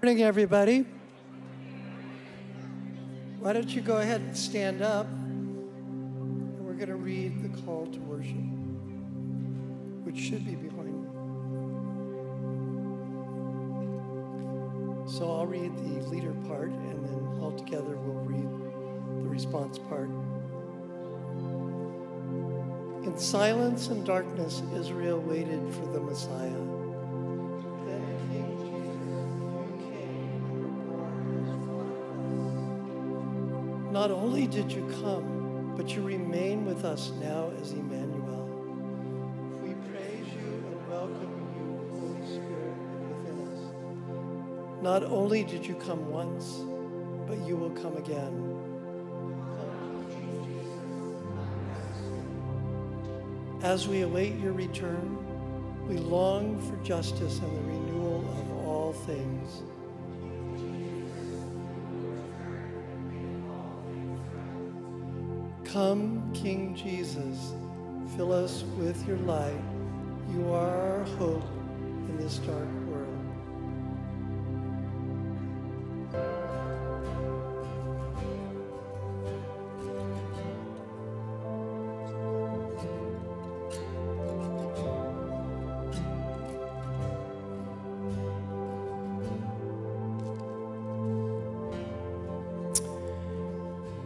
Good morning, everybody. Why don't you go ahead and stand up, and we're going to read the call to worship, which should be behind me. So I'll read the leader part, and then all together we'll read the response part. In silence and darkness, Israel waited for the Messiah. Not only did you come, but you remain with us now as Emmanuel. We praise you and welcome you, Holy Spirit, within us. Not only did you come once, but you will come again. As we await your return, we long for justice and the renewal of all things. Come, King Jesus, fill us with your light. You are our hope in this dark world.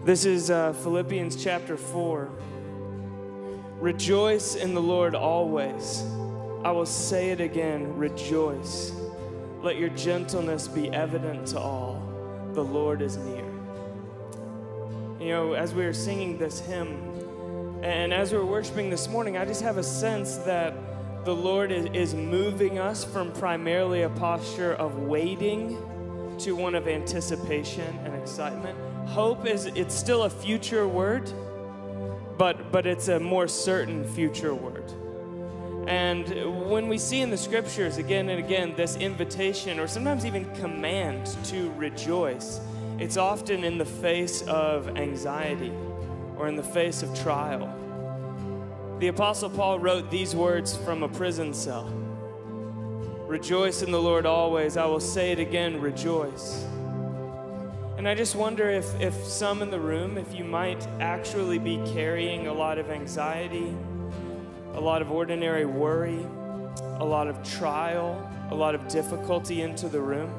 This is Philippians chapter 4. Rejoice in the Lord always. I will say it again, rejoice. Let your gentleness be evident to all. The Lord is near. You know, as we were singing this hymn, and as we were worshiping this morning, I just have a sense that the Lord is moving us from primarily a posture of waiting to one of anticipation and excitement. Hope is, it's still a future word, but it's a more certain future word. And when we see in the scriptures again and again this invitation or sometimes even command to rejoice, it's often in the face of anxiety or in the face of trial. The Apostle Paul wrote these words from a prison cell. Rejoice in the Lord always. I will say it again, rejoice. And I just wonder if some in the room, if you might actually be carrying a lot of anxiety, a lot of ordinary worry, a lot of trial, a lot of difficulty into the room.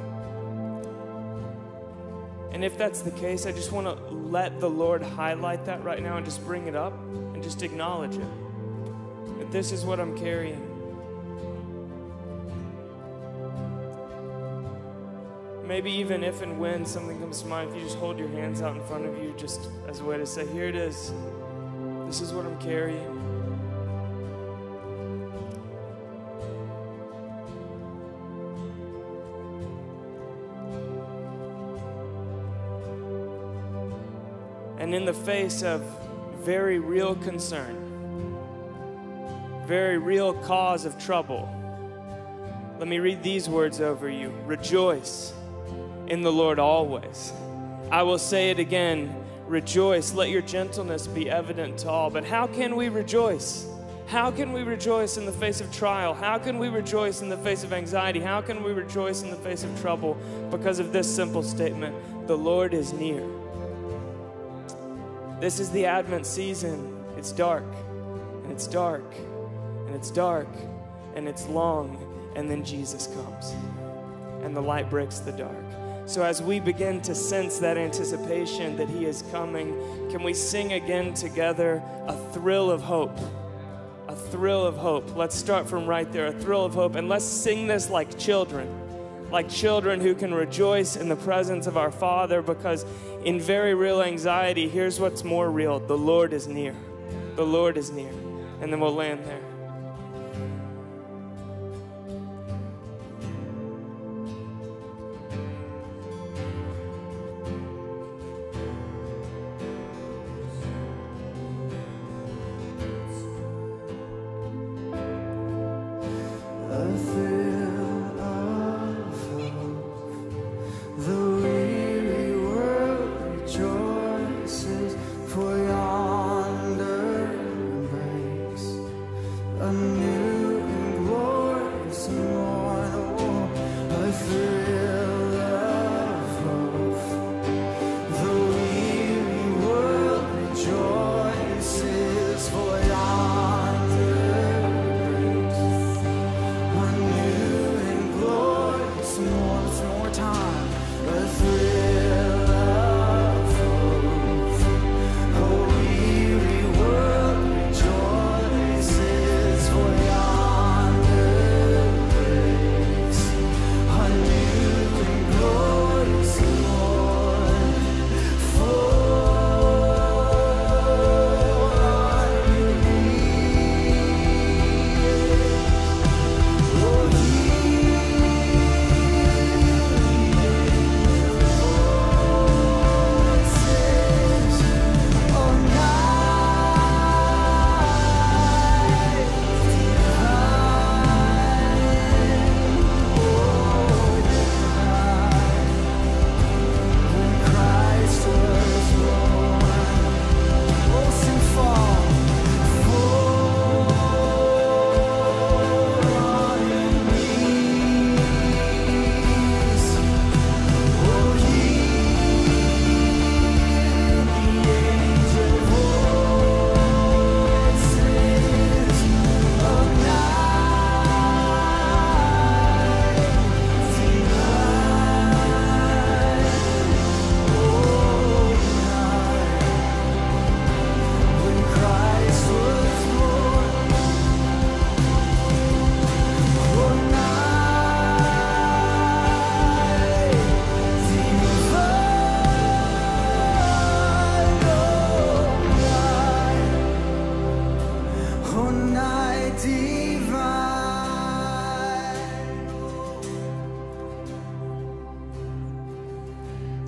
And if that's the case, I just want to let the Lord highlight that right now and just bring it up and just acknowledge it. That this is what I'm carrying. Maybe even if and when something comes to mind, if you just hold your hands out in front of you just as a way to say, here it is. This is what I'm carrying. And in the face of very real concern, very real cause of trouble, let me read these words over you. Rejoice in the Lord always. I will say it again, rejoice. Let your gentleness be evident to all. But how can we rejoice? How can we rejoice in the face of trial? How can we rejoice in the face of anxiety? How can we rejoice in the face of trouble? Because of this simple statement, the Lord is near. This is the Advent season. It's dark, and it's dark, and it's dark, and it's long, and then Jesus comes, and the light breaks the dark. So as we begin to sense that anticipation that he is coming, can we sing again together a thrill of hope? A thrill of hope. Let's start from right there, a thrill of hope. And let's sing this like children who can rejoice in the presence of our Father, because in very real anxiety, here's what's more real. The Lord is near. The Lord is near. And then we'll land there.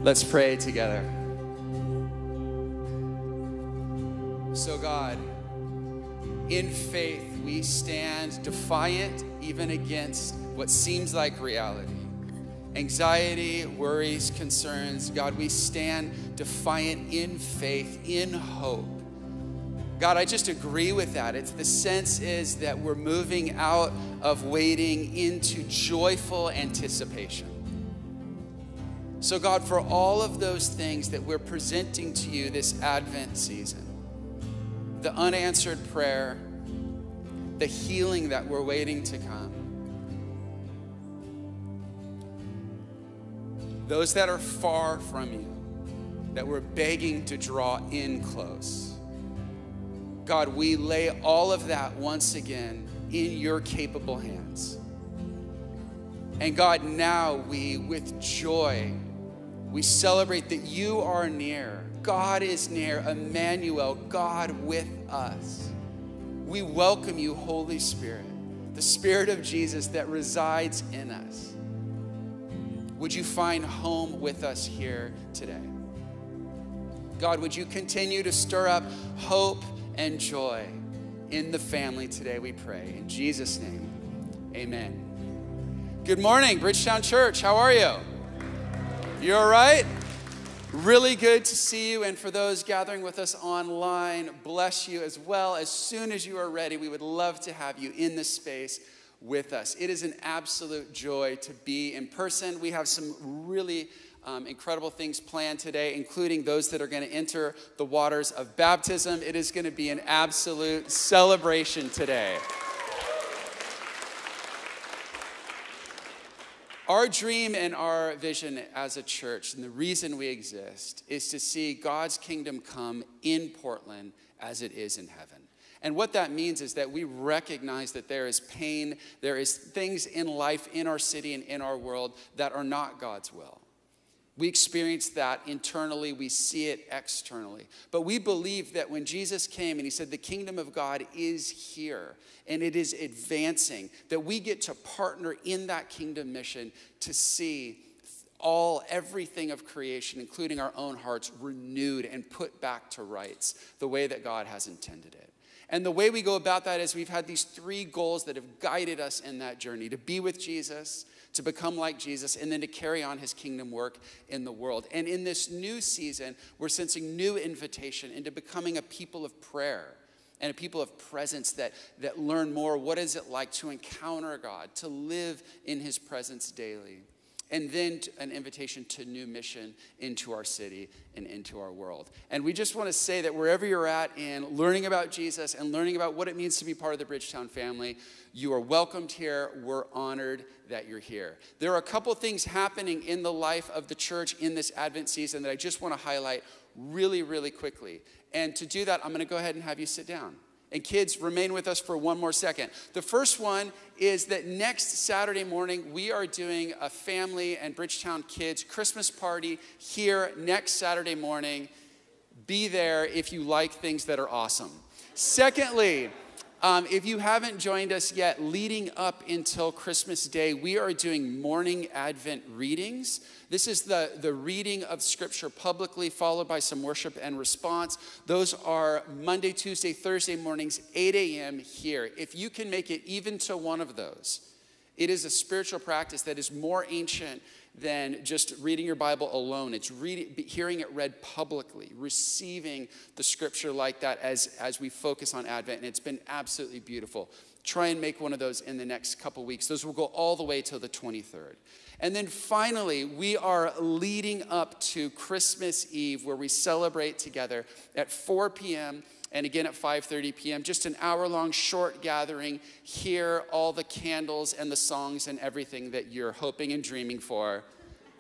Let's pray together. So God, in faith, we stand defiant even against what seems like reality. Anxiety, worries, concerns. God, we stand defiant in faith, in hope. God, I just agree with that. It's the sense is that we're moving out of waiting into joyful anticipation. So God, for all of those things that we're presenting to you this Advent season, the unanswered prayer, the healing that we're waiting to come, those that are far from you, that we're begging to draw in close. God, we lay all of that once again in your capable hands. And God, now we, with joy, we celebrate that you are near. God is near, Emmanuel, God with us. We welcome you, Holy Spirit, the Spirit of Jesus that resides in us. Would you find home with us here today? God, would you continue to stir up hope and joy in the family today, we pray. In Jesus' name, amen. Good morning, Bridgetown Church. How are you? You all right? Really good to see you. And for those gathering with us online, bless you as well. As soon as you are ready, we would love to have you in this space with us. It is an absolute joy to be in person. We have some really incredible things planned today, including those that are going to enter the waters of baptism. It is going to be an absolute celebration today. Our dream and our vision as a church, and the reason we exist, is to see God's kingdom come in Portland as it is in heaven. And what that means is that we recognize that there is pain, there is things in life, in our city and in our world that are not God's will. We experience that internally. We see it externally. But we believe that when Jesus came and he said, the kingdom of God is here and it is advancing, that we get to partner in that kingdom mission to see everything of creation, including our own hearts, renewed and put back to rights the way that God has intended it. And the way we go about that is we've had these three goals that have guided us in that journey: to be with Jesus, to become like Jesus, and then to carry on his kingdom work in the world. And in this new season, we're sensing new invitation into becoming a people of prayer and a people of presence that learn more what is it like to encounter God, to live in his presence daily. And then an invitation to new mission into our city and into our world. And we just want to say that wherever you're at in learning about Jesus and learning about what it means to be part of the Bridgetown family, you are welcomed here. We're honored that you're here. There are a couple things happening in the life of the church in this Advent season that I just want to highlight really, really quickly. And to do that, I'm going to go ahead and have you sit down. And kids, remain with us for one more second. The first one is that next Saturday morning, we are doing a family and Bridgetown Kids Christmas party here next Saturday morning. Be there if you like things that are awesome. Secondly, if you haven't joined us yet, leading up until Christmas Day, we are doing morning Advent readings. This is the reading of Scripture publicly, followed by some worship and response. Those are Monday, Tuesday, Thursday mornings, 8 a.m. here. If you can make it even to one of those, it is a spiritual practice that is more ancient than just reading your Bible alone. It's hearing it read publicly, receiving the Scripture like that as we focus on Advent, and it's been absolutely beautiful. Try and make one of those in the next couple weeks. Those will go all the way till the 23rd. And then finally, we are leading up to Christmas Eve, where we celebrate together at 4 p.m., and again at 5:30 p.m., just an hour-long short gathering. Hear all the candles and the songs and everything that you're hoping and dreaming for.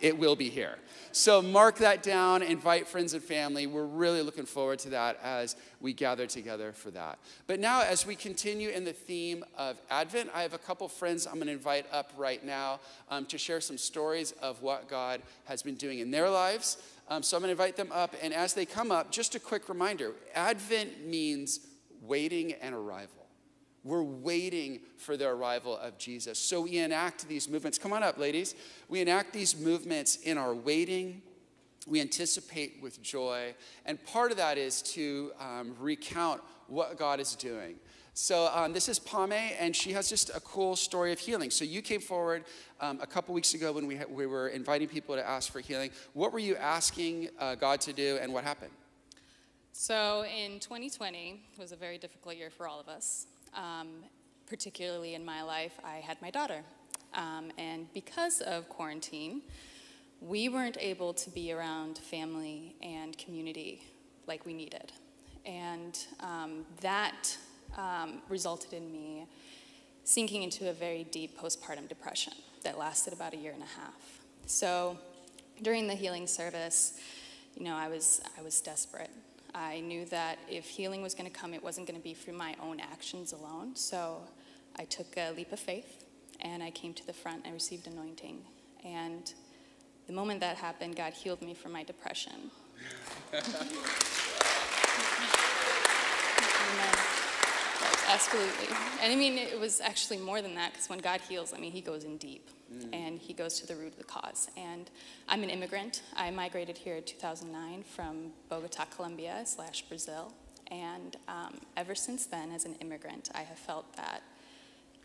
It will be here. So mark that down, invite friends and family. We're really looking forward to that as we gather together for that. But now, as we continue in the theme of Advent, I have a couple friends I'm going to invite up right now to share some stories of what God has been doing in their lives. So I'm going to invite them up, and as they come up, just a quick reminder, Advent means waiting and arrival. We're waiting for the arrival of Jesus. So we enact these movements. Come on up, ladies. We enact these movements in our waiting, we anticipate with joy. And part of that is to recount what God is doing. So this is Pame, and she has just a cool story of healing. So you came forward a couple weeks ago when we were inviting people to ask for healing. What were you asking God to do, and what happened? So in 2020 was a very difficult year for all of us. Particularly in my life, I had my daughter. And because of quarantine, we weren't able to be around family and community like we needed. And that resulted in me sinking into a very deep postpartum depression that lasted about a year and a half. So during the healing service, you know, I was desperate. I knew that if healing was going to come, it wasn't going to be through my own actions alone. So I took a leap of faith, and I came to the front and received anointing. And the moment that happened, God healed me from my depression. Absolutely. And I mean, it was actually more than that, because when God heals, I mean, he goes in deep, and he goes to the root of the cause. And I'm an immigrant. I migrated here in 2009 from Bogota, Colombia / Brazil. And ever since then, as an immigrant, I have felt that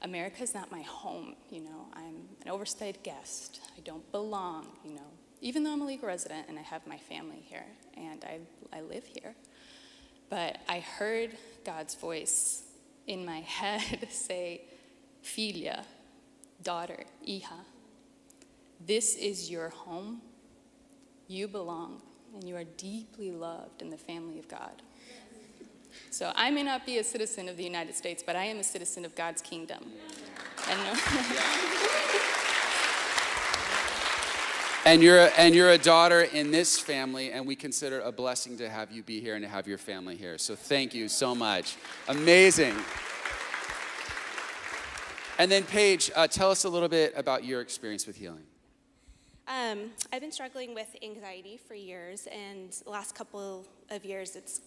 America is not my home, you know. I'm an overstayed guest. I don't belong, you know, even though I'm a legal resident and I have my family here and I live here. But I heard God's voice in my head say, "Filia, daughter, hija, this is your home. You belong, and you are deeply loved in the family of God." So I may not be a citizen of the United States, but I am a citizen of God's kingdom. Yeah. And you're a daughter in this family, and we consider it a blessing to have you be here and to have your family here. So thank you so much. Amazing. And then Paige, tell us a little bit about your experience with healing. I've been struggling with anxiety for years, and the last couple of years it's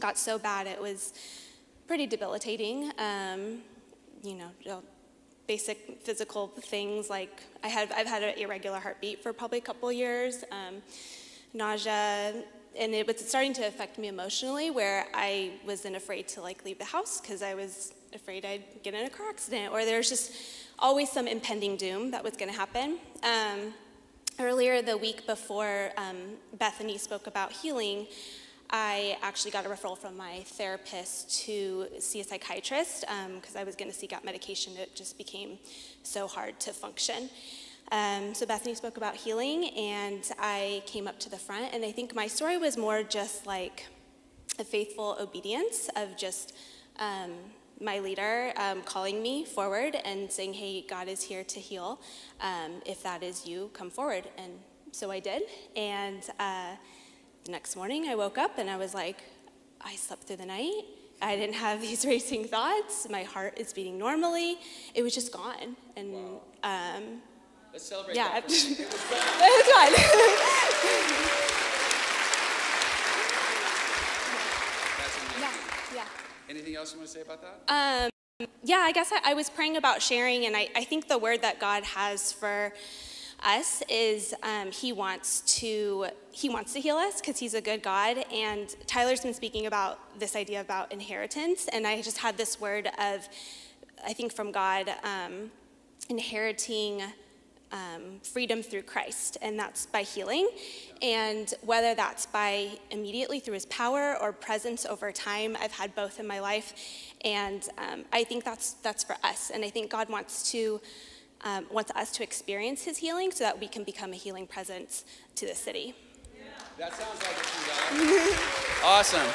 got so bad it was pretty debilitating. You know, basic physical things like I've had an irregular heartbeat for probably a couple years, nausea, and it was starting to affect me emotionally, where I wasn't afraid to like leave the house because I was afraid I'd get in a car accident, or there's just always some impending doom that was going to happen. Earlier the week before Bethany spoke about healing, I actually got a referral from my therapist to see a psychiatrist because I was going to seek out medication. It just became so hard to function. So Bethany spoke about healing, and I came up to the front, and I think my story was more just like a faithful obedience of just my leader calling me forward and saying, "Hey, God is here to heal. If that is you, come forward." And so I did, and the next morning I woke up and I was like, I slept through the night. I didn't have these racing thoughts. My heart is beating normally. It was just gone. And wow. Let's celebrate. Yeah, that for me. It was gone. It was gone. That's amazing. Yeah, yeah. Anything else you want to say about that? Yeah, I guess I was praying about sharing, and I think the word that God has for us is he wants to heal us because he's a good God. And Tyler's been speaking about this idea about inheritance, and I just had this word of, I think from God, inheriting freedom through Christ, and that's by healing. And whether that's by immediately through his power or presence over time, I've had both in my life, and I think that's for us. And I think God wants us to experience his healing so that we can become a healing presence to the city. Yeah. That sounds like it, you guys. Awesome.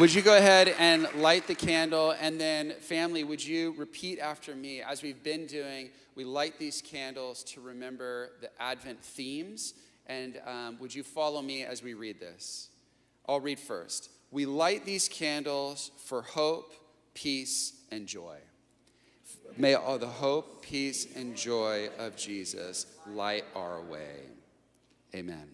Would you go ahead and light the candle, and then family, would you repeat after me? As we've been doing, we light these candles to remember the Advent themes, and would you follow me as we read this? I'll read first. We light these candles for hope, peace, and joy. May all the hope, peace, and joy of Jesus light our way. Amen.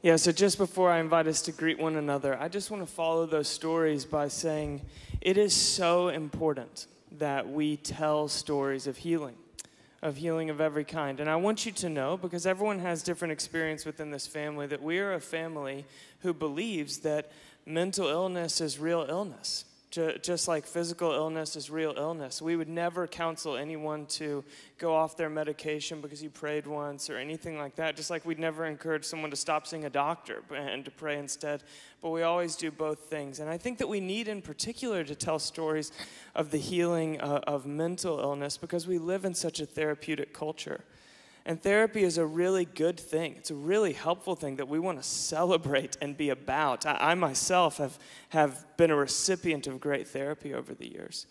Yeah, so just before I invite us to greet one another, I just want to follow those stories by saying it is so important that we tell stories of healing. of healing of every kind. And I want you to know, because everyone has different experience within this family, that we are a family who believes that mental illness is real illness, just like physical illness is real illness. We would never counsel anyone to go off their medication because you prayed once or anything like that, just like we'd never encourage someone to stop seeing a doctor and to pray instead. But we always do both things. And I think that we need in particular to tell stories of the healing of mental illness because we live in such a therapeutic culture. And therapy is a really good thing. It's a really helpful thing that we want to celebrate and be about. I myself have been a recipient of great therapy over the years.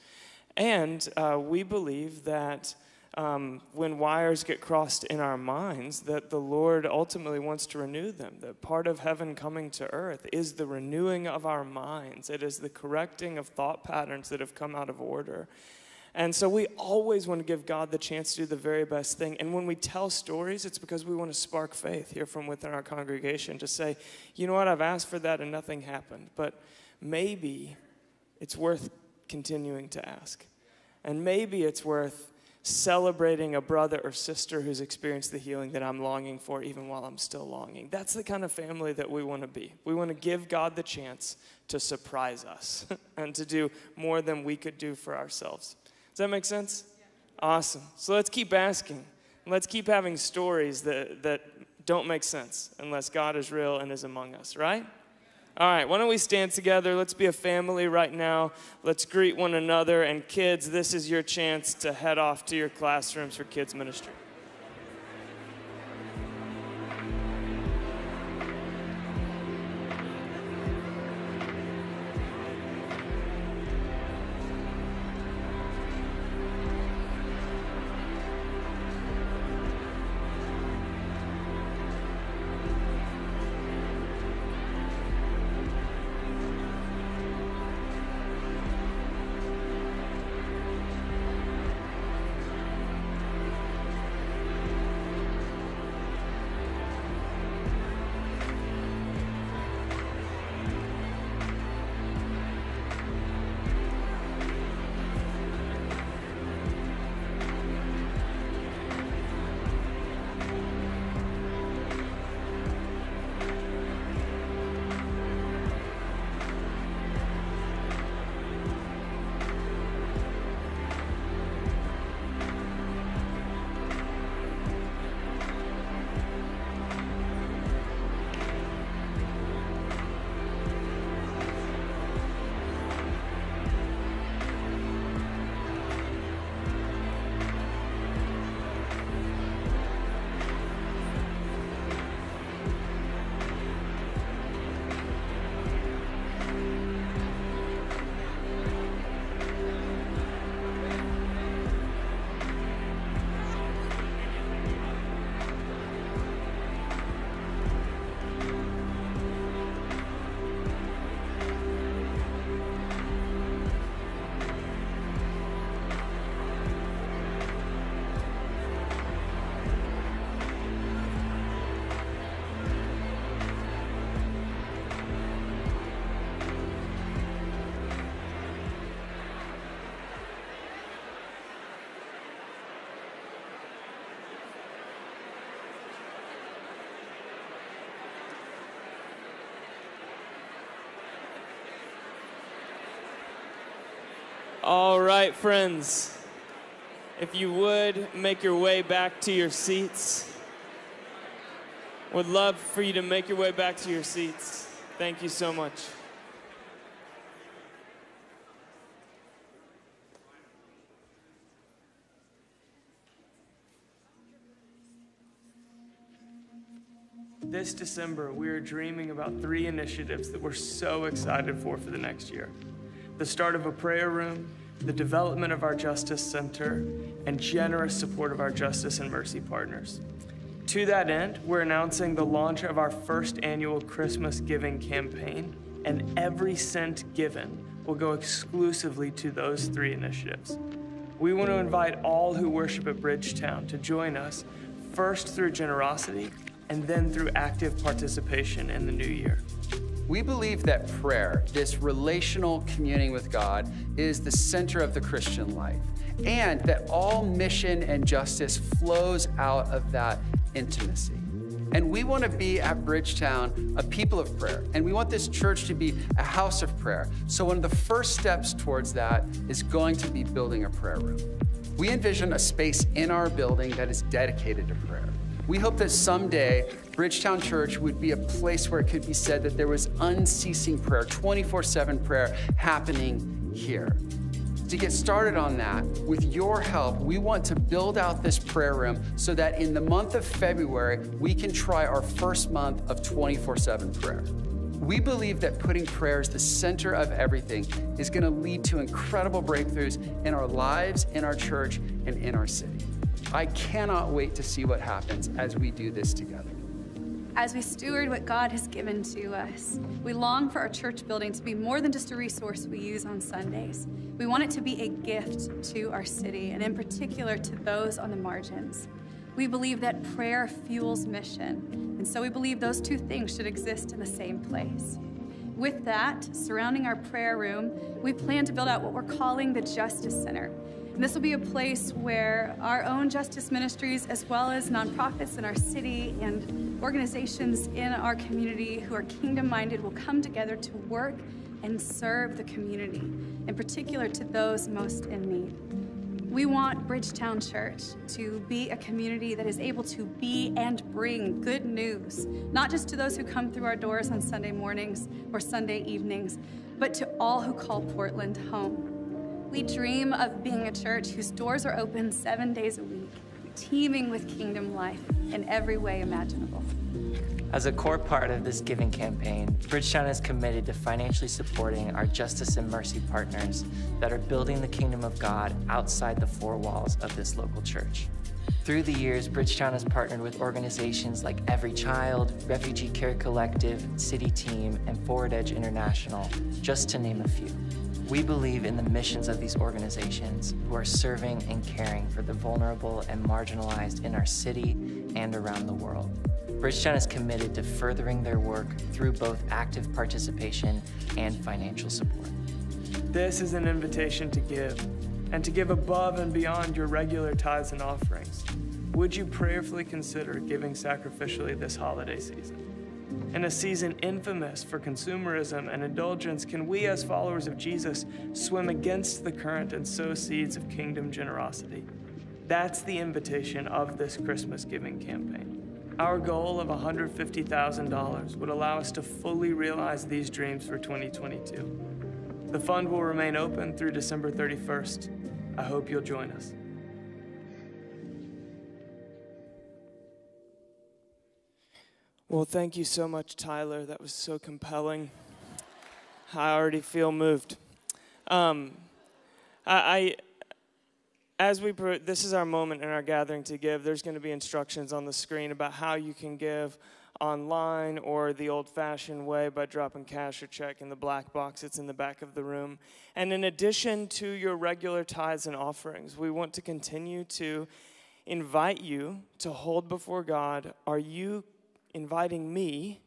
And we believe that when wires get crossed in our minds, that the Lord ultimately wants to renew them. That part of heaven coming to earth is the renewing of our minds. It is the correcting of thought patterns that have come out of order. And so we always want to give God the chance to do the very best thing. And when we tell stories, it's because we want to spark faith here from within our congregation to say, you know what, I've asked for that and nothing happened. But maybe it's worth continuing to ask. And maybe it's worth celebrating a brother or sister who's experienced the healing that I'm longing for even while I'm still longing. That's the kind of family that we want to be. We want to give God the chance to surprise us and to do more than we could do for ourselves. Does that make sense? Yeah. Awesome. So let's keep asking. Let's keep having stories that don't make sense unless God is real and is among us, right? Yeah. All right, why don't we stand together? Let's be a family right now. Let's greet one another. And kids, this is your chance to head off to your classrooms for kids ministry. All right, friends, if you would make your way back to your seats. Would love for you to make your way back to your seats. Thank you so much. This December, we are dreaming about 3 initiatives that we're so excited for the next year. The start of a prayer room, the development of our Justice Center, and generous support of our justice and mercy partners. To that end, we're announcing the launch of our first annual Christmas giving campaign, and every cent given will go exclusively to those 3 initiatives. We want to invite all who worship at Bridgetown to join us, first through generosity, and then through active participation in the new year. We believe that prayer, this relational communing with God, is the center of the Christian life. and that all mission and justice flows out of that intimacy. And we want to be at Bridgetown a people of prayer, and we want this church to be a house of prayer. So one of the first steps towards that is going to be building a prayer room. We envision a space in our building that is dedicated to prayer. We hope that someday Bridgetown Church would be a place where it could be said that there was unceasing prayer, 24/7 prayer happening here. To get started on that, with your help, we want to build out this prayer room so that in the month of February, we can try our first month of 24/7 prayer. We believe that putting prayer as the center of everything is going to lead to incredible breakthroughs in our lives, in our church, and in our city. I cannot wait to see what happens as we do this together. As we steward what God has given to us, we long for our church building to be more than just a resource we use on Sundays. We want it to be a gift to our city, and in particular to those on the margins. We believe that prayer fuels mission, and so we believe those two things should exist in the same place. With that, surrounding our prayer room, we plan to build out what we're calling the Justice Center. And this will be a place where our own justice ministries, as well as nonprofits in our city and organizations in our community who are kingdom-minded, will come together to work and serve the community, in particular to those most in need. We want Bridgetown Church to be a community that is able to be and bring good news, not just to those who come through our doors on Sunday mornings or Sunday evenings, but to all who call Portland home. We dream of being a church whose doors are open 7 days a week, teeming with kingdom life in every way imaginable. As a core part of this giving campaign, Bridgetown is committed to financially supporting our justice and mercy partners that are building the kingdom of God outside the four walls of this local church. Through the years, Bridgetown has partnered with organizations like Every Child, Refugee Care Collective, City Team, and Forward Edge International, just to name a few. We believe in the missions of these organizations who are serving and caring for the vulnerable and marginalized in our city and around the world. Bridgetown is committed to furthering their work through both active participation and financial support. This is an invitation to give, and to give above and beyond your regular tithes and offerings. Would you prayerfully consider giving sacrificially this holiday season? In a season infamous for consumerism and indulgence, can we as followers of Jesus swim against the current and sow seeds of kingdom generosity? That's the invitation of this Christmas giving campaign. Our goal of $150,000 would allow us to fully realize these dreams for 2022. The fund will remain open through December 31st. I hope you'll join us. Well, thank you so much, Tyler. That was so compelling. I already feel moved. As this is our moment in our gathering to give. There's going to be instructions on the screen about how you can give online or the old-fashioned way by dropping cash or check in the black box. It's in the back of the room. And in addition to your regular tithes and offerings, we want to continue to invite you to hold before God, are you inviting me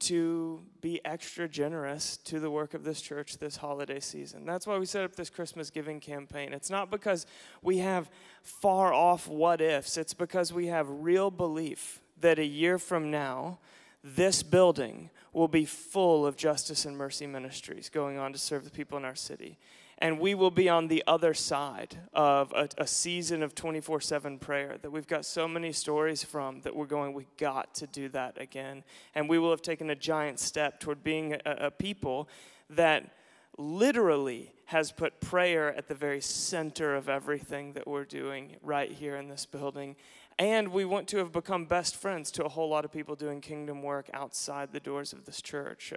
to be extra generous to the work of this church this holiday season? That's why we set up this Christmas giving campaign. It's not because we have far off what ifs. It's because we have real belief that a year from now, this building will be full of justice and mercy ministries going on to serve the people in our city. And we will be on the other side of a season of 24/7 prayer that we've got so many stories from that we're going, we got to do that again. And we will have taken a giant step toward being a people that literally has put prayer at the very center of everything that we're doing right here in this building. And we want to have become best friends to a whole lot of people doing kingdom work outside the doors of this church,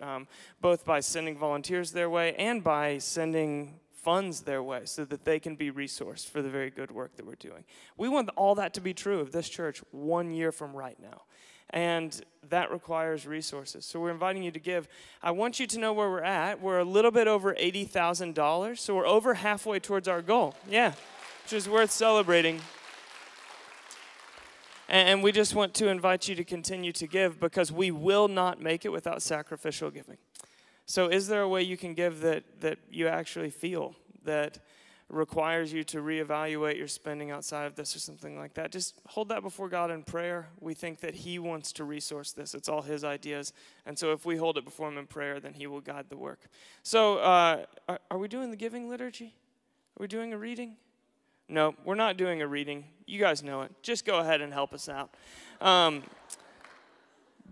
both by sending volunteers their way and by sending funds their way so that they can be resourced for the very good work that we're doing. We want all that to be true of this church 1 year from right now. And that requires resources. So we're inviting you to give. I want you to know where we're at. We're a little bit over $80,000. So we're over halfway towards our goal. Yeah, which is worth celebrating. And we just want to invite you to continue to give because we will not make it without sacrificial giving. So is there a way you can give that you actually feel that requires you to reevaluate your spending outside of this or something like that, just hold that before God in prayer. We think that he wants to resource this. It's all his ideas. And so if we hold it before him in prayer, then he will guide the work. So are we doing the giving liturgy? Are we doing a reading? No, we're not doing a reading. You guys know it. Just go ahead and help us out.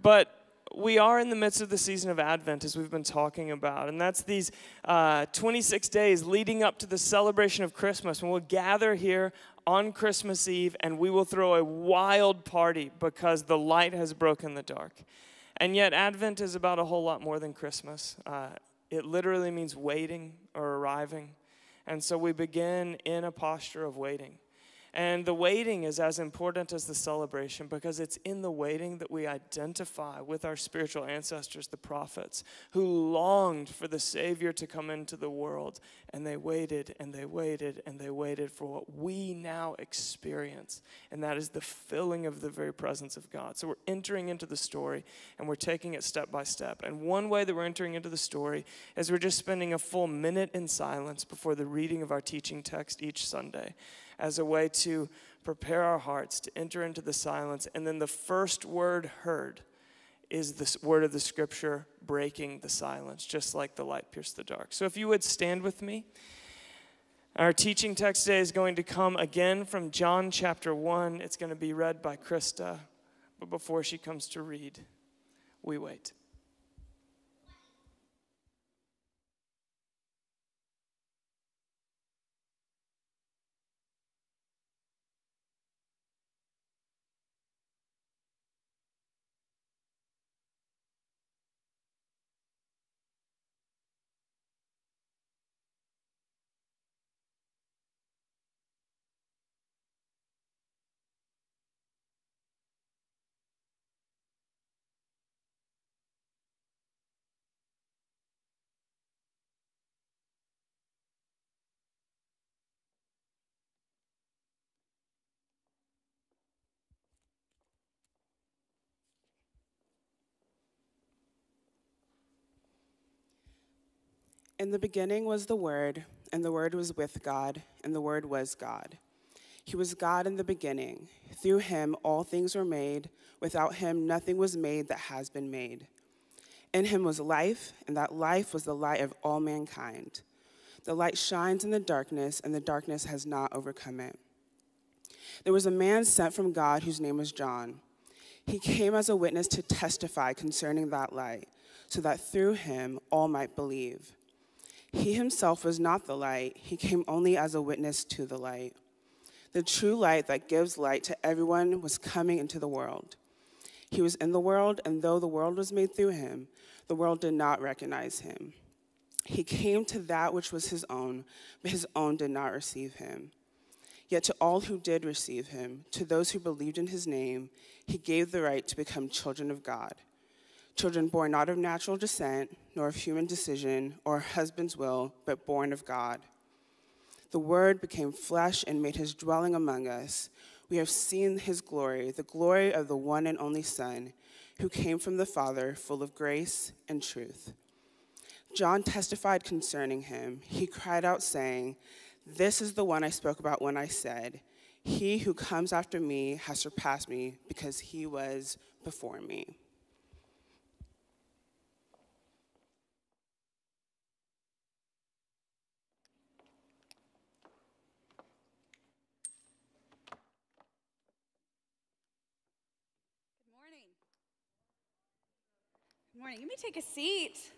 But we are in the midst of the season of Advent, as we've been talking about. And that's these 26 days leading up to the celebration of Christmas. And we'll gather here on Christmas Eve, and we will throw a wild party because the light has broken the dark. And yet Advent is about a whole lot more than Christmas. It literally means waiting or arriving. And so we begin in a posture of waiting. And the waiting is as important as the celebration, because it's in the waiting that we identify with our spiritual ancestors, the prophets, who longed for the Savior to come into the world. And they waited, and they waited, and they waited for what we now experience. And that is the filling of the very presence of God. So we're entering into the story, and we're taking it step by step. And one way that we're entering into the story is we're just spending a full minute in silence before the reading of our teaching text each Sunday, as a way to prepare our hearts to enter into the silence. And then the first word heard is this word of the scripture breaking the silence, just like the light pierced the dark. So if you would stand with me. Our teaching text today is going to come again from John chapter 1. It's going to be read by Krista. But before she comes to read, we wait. In the beginning was the Word, and the Word was with God, and the Word was God. He was God in the beginning. Through him all things were made. Without him nothing was made that has been made. In him was life, and that life was the light of all mankind. The light shines in the darkness, and the darkness has not overcome it. There was a man sent from God whose name was John. He came as a witness to testify concerning that light, so that through him all might believe. He himself was not the light. He came only as a witness to the light. The true light that gives light to everyone was coming into the world. He was in the world, and though the world was made through him, the world did not recognize him. He came to that which was his own, but his own did not receive him. Yet to all who did receive him, to those who believed in his name, he gave the right to become children of God. Children born not of natural descent, nor of human decision, or husband's will, but born of God. The Word became flesh and made his dwelling among us. We have seen his glory, the glory of the one and only Son, who came from the Father, full of grace and truth. John testified concerning him. He cried out, saying, "This is the one I spoke about when I said, 'He who comes after me has surpassed me, because he was before me.'" Morning. You may take a seat.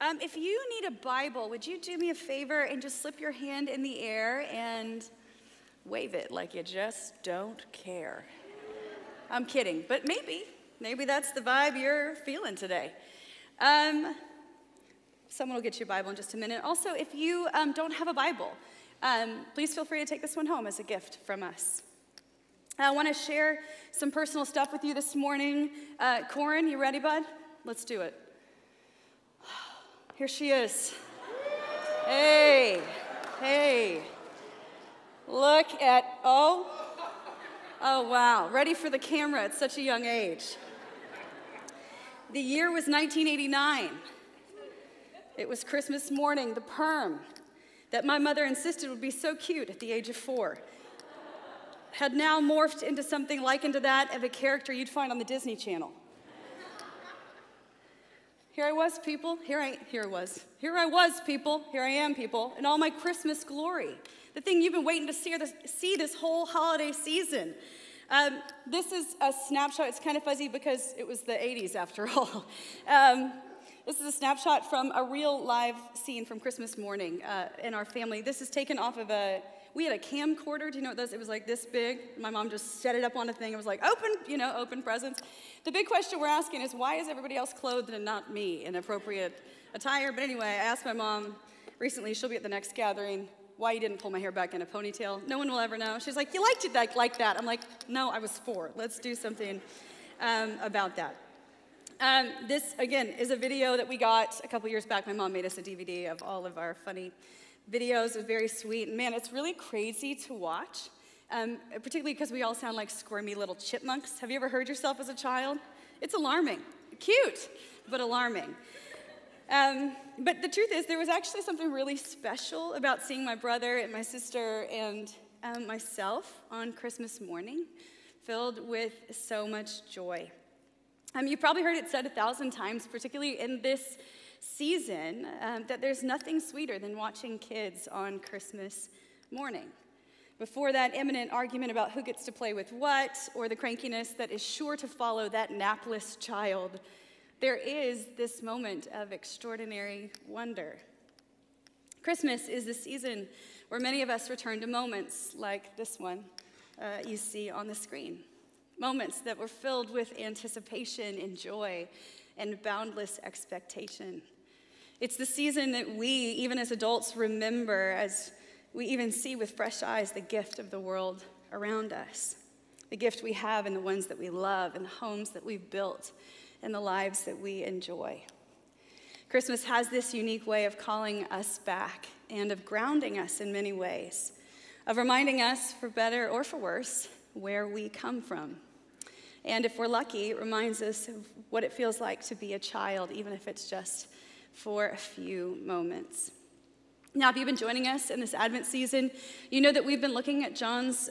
If you need a Bible, would you do me a favor and just slip your hand in the air and wave it like you just don't care? I'm kidding, but maybe that's the vibe you're feeling today. Someone will get you a Bible in just a minute. Also, if you don't have a Bible, please feel free to take this one home as a gift from us. I want to share some personal stuff with you this morning. Corinne, you ready, bud? Let's do it. Here she is. Hey. Look at, oh wow. Ready for the camera at such a young age. The year was 1989. It was Christmas morning, the Perm. that my mother insisted would be so cute at the age of 4, had now morphed into something likened to that of a character you'd find on the Disney Channel. Here I was, people. Here I am, people, in all my Christmas glory. The thing you've been waiting to see this whole holiday season. This is a snapshot. It's kind of fuzzy because it was the 80s after all. This is a snapshot from a real live scene from Christmas morning in our family. This is taken off of we had a camcorder. Do you know what those? It was like this big. My mom just set it up on a thing. It was like, open presents. The big question we're asking is, why is everybody else clothed and not me in appropriate attire? But anyway, I asked my mom recently, she'll be at the next gathering, why you didn't pull my hair back in a ponytail. No one will ever know. She's like, you liked it like that. I'm like, no, I was 4. Let's do something about that. This, again, is a video that we got a couple years back. My mom made us a DVD of all of our funny videos. It was very sweet. And man, it's really crazy to watch, particularly because we all sound like squirmy little chipmunks. Have you ever heard yourself as a child? It's alarming. Cute, but alarming. But the truth is, there was actually something really special about seeing my brother and my sister and myself on Christmas morning, filled with so much joy. You've probably heard it said 1,000 times, particularly in this season, that there's nothing sweeter than watching kids on Christmas morning. Before that imminent argument about who gets to play with what, or the crankiness that is sure to follow that napless child, there is this moment of extraordinary wonder. Christmas is the season where many of us return to moments like this one you see on the screen. Moments that were filled with anticipation and joy and boundless expectation. It's the season that we, even as adults, remember as we even see with fresh eyes the gift of the world around us. The gift we have in the ones that we love and the homes that we've built and the lives that we enjoy. Christmas has this unique way of calling us back and of grounding us in many ways, of reminding us, for better or for worse, where we come from. And if we're lucky, it reminds us of what it feels like to be a child, even if it's just for a few moments. Now, if you've been joining us in this Advent season, you know that we've been looking at John's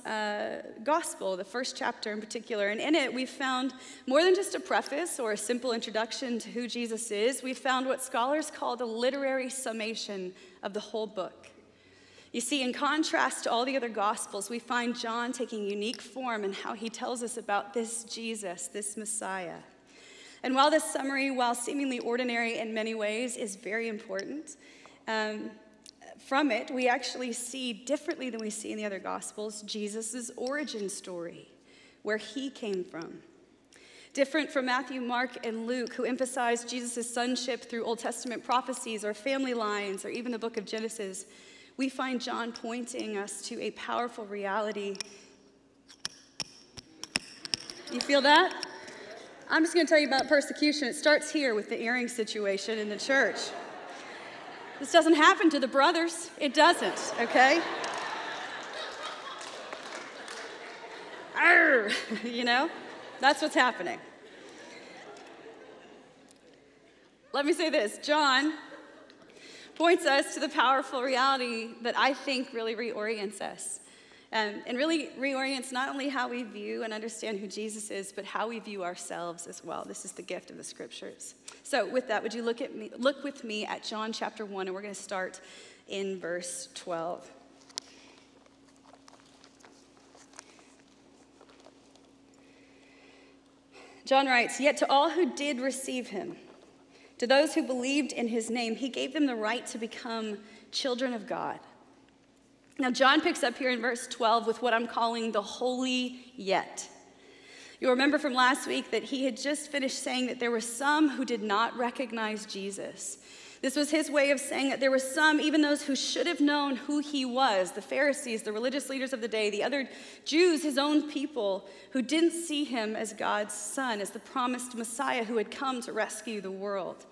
Gospel, the first chapter in particular. And in it, we've found more than just a preface or a simple introduction to who Jesus is. We've found what scholars call the literary summation of the whole book. You see, in contrast to all the other Gospels, we find John taking unique form in how he tells us about this Jesus, this Messiah. And while this summary, while seemingly ordinary in many ways, is very important, from it, we actually see, differently than we see in the other Gospels, Jesus' origin story, where he came from. Different from Matthew, Mark, and Luke, who emphasize Jesus' sonship through Old Testament prophecies or family lines or even the book of Genesis, we find John pointing us to a powerful reality. You feel that? I'm just going to tell you about persecution. It starts here with the earring situation in the church. This doesn't happen to the brothers. It doesn't, okay? Arr, you know? That's what's happening. Let me say this. John points us to the powerful reality that I think really reorients us. And really reorients not only how we view and understand who Jesus is, but how we view ourselves as well. This is the gift of the Scriptures. So with that, would you look with me at John chapter 1, and we're going to start in verse 12. John writes, "Yet to all who did receive him, to those who believed in his name, he gave them the right to become children of God." Now, John picks up here in verse 12 with what I'm calling the holy yet. You'll remember from last week that he had just finished saying that there were some who did not recognize Jesus. This was his way of saying that there were some, even those who should have known who he was, the Pharisees, the religious leaders of the day, the other Jews, his own people, who didn't see him as God's son, as the promised Messiah who had come to rescue the world,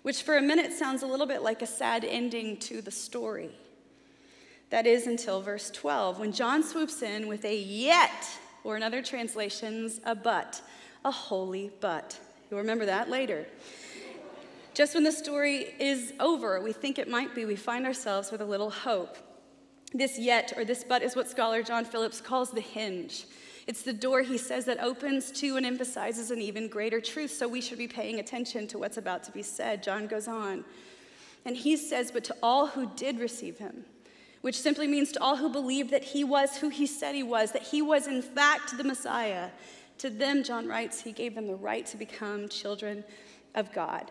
which for a minute sounds a little bit like a sad ending to the story. That is until verse 12, when John swoops in with a yet, or in other translations, a but, a holy but. You'll remember that later. Just when the story is over, we think it might be, we find ourselves with a little hope. This yet, or this but, is what scholar John Phillips calls the hinge. It's the door, he says, that opens to and emphasizes an even greater truth, so we should be paying attention to what's about to be said. John goes on, and he says, but to all who did receive him, which simply means to all who believed that he was who he said he was, that he was in fact the Messiah, to them, John writes, he gave them the right to become children of God.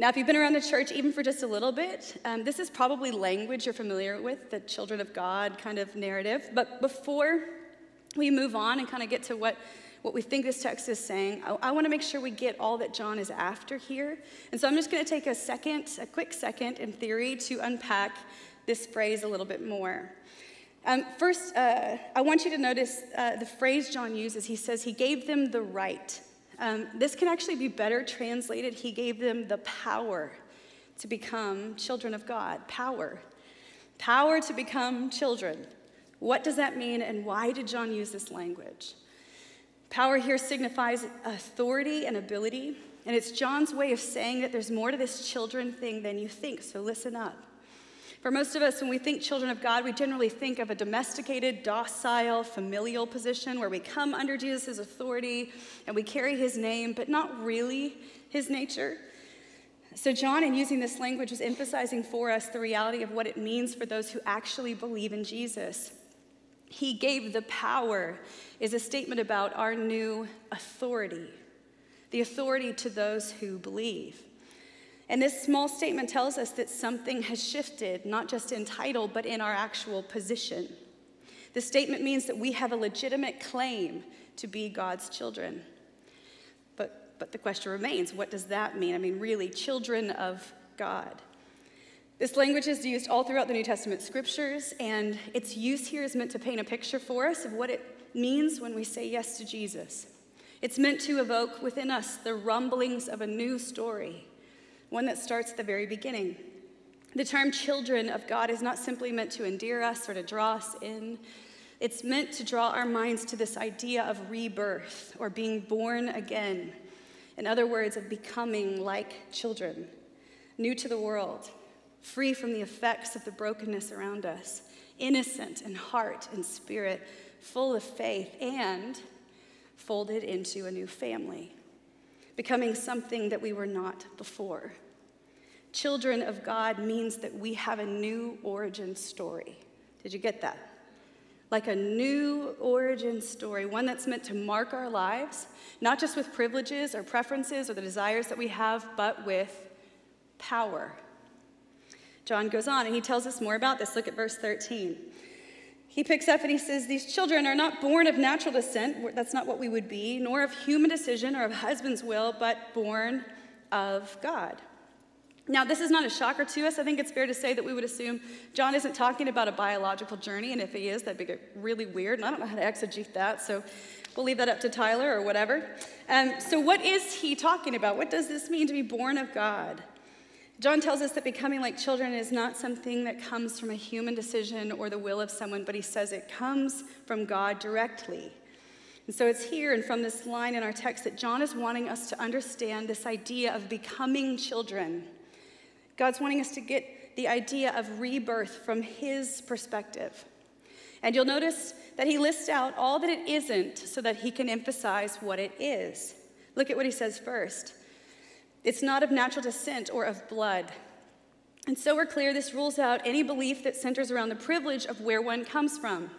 Now, if you've been around the church even for just a little bit, this is probably language you're familiar with, the children of God kind of narrative. But before we move on and kind of get to what we think this text is saying, I want to make sure we get all that John is after here. And so I'm just going to take a quick second in theory to unpack this phrase a little bit more. First, I want you to notice the phrase John uses. He says he gave them the right. This can actually be better translated, he gave them the power to become children of God. Power. Power to become children. What does that mean, and why did John use this language? Power here signifies authority and ability, and it's John's way of saying that there's more to this children thing than you think, so listen up. For most of us, when we think children of God, we generally think of a domesticated, docile, familial position where we come under Jesus' authority and we carry his name, but not really his nature. So John, in using this language, was emphasizing for us the reality of what it means for those who actually believe in Jesus. He gave the power is a statement about our new authority, the authority to those who believe. And this small statement tells us that something has shifted, not just in title, but in our actual position. The statement means that we have a legitimate claim to be God's children. But the question remains, what does that mean? I mean, really, children of God. This language is used all throughout the New Testament scriptures, and its use here is meant to paint a picture for us of what it means when we say yes to Jesus. It's meant to evoke within us the rumblings of a new story, one that starts at the very beginning. The term children of God is not simply meant to endear us or to draw us in. It's meant to draw our minds to this idea of rebirth or being born again. In other words, of becoming like children, new to the world, free from the effects of the brokenness around us, innocent in heart and spirit, full of faith, and folded into a new family, becoming something that we were not before. Children of God means that we have a new origin story. Did you get that? Like a new origin story, one that's meant to mark our lives, not just with privileges or preferences or the desires that we have, but with power. John goes on and he tells us more about this. Look at verse 13. He picks up and he says, these children are not born of natural descent, that's not what we would be, nor of human decision or of husband's will, but born of God. Now, this is not a shocker to us. I think it's fair to say that we would assume John isn't talking about a biological journey, and if he is, that'd be really weird, and I don't know how to exegete that, so we'll leave that up to Tyler or whatever. So what is he talking about? What does this mean to be born of God? John tells us that becoming like children is not something that comes from a human decision or the will of someone, but he says it comes from God directly. And so it's here and from this line in our text that John is wanting us to understand this idea of becoming children. God's wanting us to get the idea of rebirth from his perspective. And you'll notice that he lists out all that it isn't so that he can emphasize what it is. Look at what he says first. It's not of natural descent or of blood. And so we're clear, this rules out any belief that centers around the privilege of where one comes from.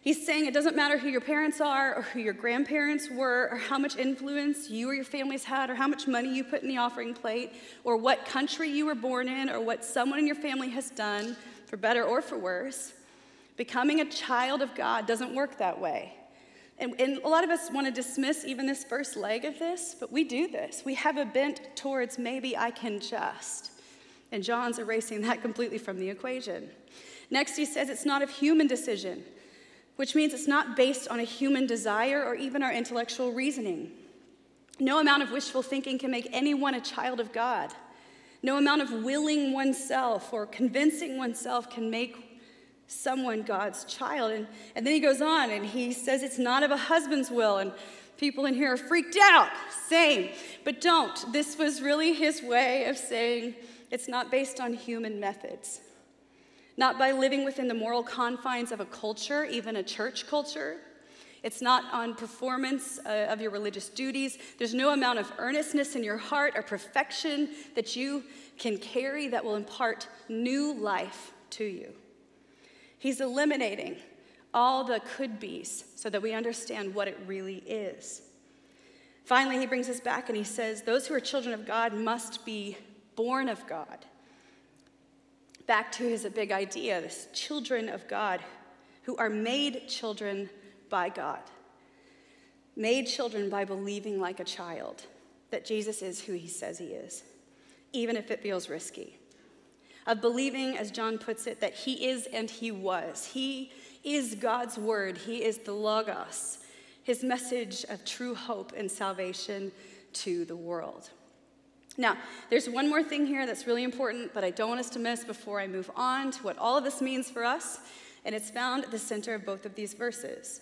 He's saying it doesn't matter who your parents are or who your grandparents were or how much influence you or your families had or how much money you put in the offering plate or what country you were born in or what someone in your family has done, for better or for worse. Becoming a child of God doesn't work that way. And a lot of us want to dismiss even this first leg of this, but we do this. We have a bent towards maybe I can just. And John's erasing that completely from the equation. Next, he says it's not of human decision, which means it's not based on a human desire or even our intellectual reasoning. No amount of wishful thinking can make anyone a child of God. No amount of willing oneself or convincing oneself can make someone God's child. And then he goes on and he says it's not of a husband's will. And People in here are freaked out. Same. But don't. This was really his way of saying it's not based on human methods. Not by living within the moral confines of a culture, even a church culture. It's not on performance of your religious duties. There's no amount of earnestness in your heart or perfection that you can carry that will impart new life to you. He's eliminating all the could-bes so that we understand what it really is. Finally, he brings us back and he says, those who are children of God must be born of God. Back to his big idea, this children of God who are made children by God, made children by believing like a child that Jesus is who he says he is, even if it feels risky, of believing, as John puts it, that he is and he was. He is God's word. He is the Logos, his message of true hope and salvation to the world. Now, there's one more thing here that's really important, but I don't want us to miss before I move on to what all of this means for us, and it's found at the center of both of these verses.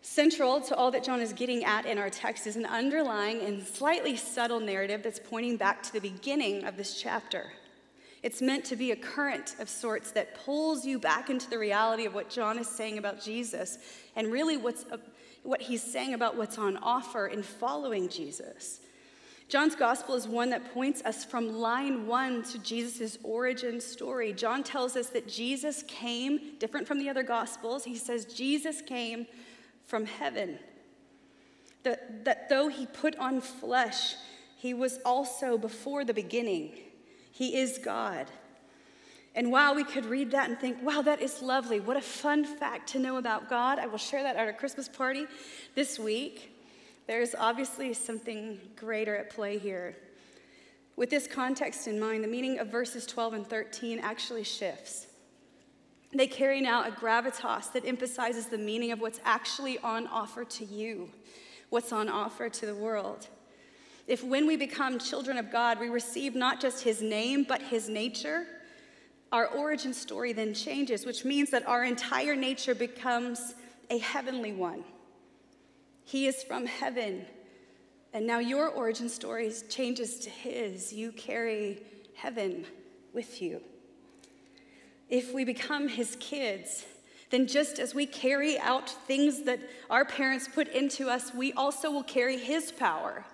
Central to all that John is getting at in our text is an underlying and slightly subtle narrative that's pointing back to the beginning of this chapter. It's meant to be a current of sorts that pulls you back into the reality of what John is saying about Jesus and really what he's saying about what's on offer in following Jesus. John's gospel is one that points us from line one to Jesus' origin story. John tells us that Jesus came, different from the other gospels, he says Jesus came from heaven, that though he put on flesh, he was also before the beginning. He is God. And while we could read that and think, wow, that is lovely, what a fun fact to know about God. I will share that at our Christmas party this week. There's obviously something greater at play here. With this context in mind, the meaning of verses 12 and 13 actually shifts. They carry now a gravitas that emphasizes the meaning of what's actually on offer to you, what's on offer to the world. If when we become children of God, we receive not just his name, but his nature, our origin story then changes, which means that our entire nature becomes a heavenly one. He is from heaven, and now your origin story changes to his. You carry heaven with you. If we become his kids, then just as we carry out things that our parents put into us, we also will carry his power.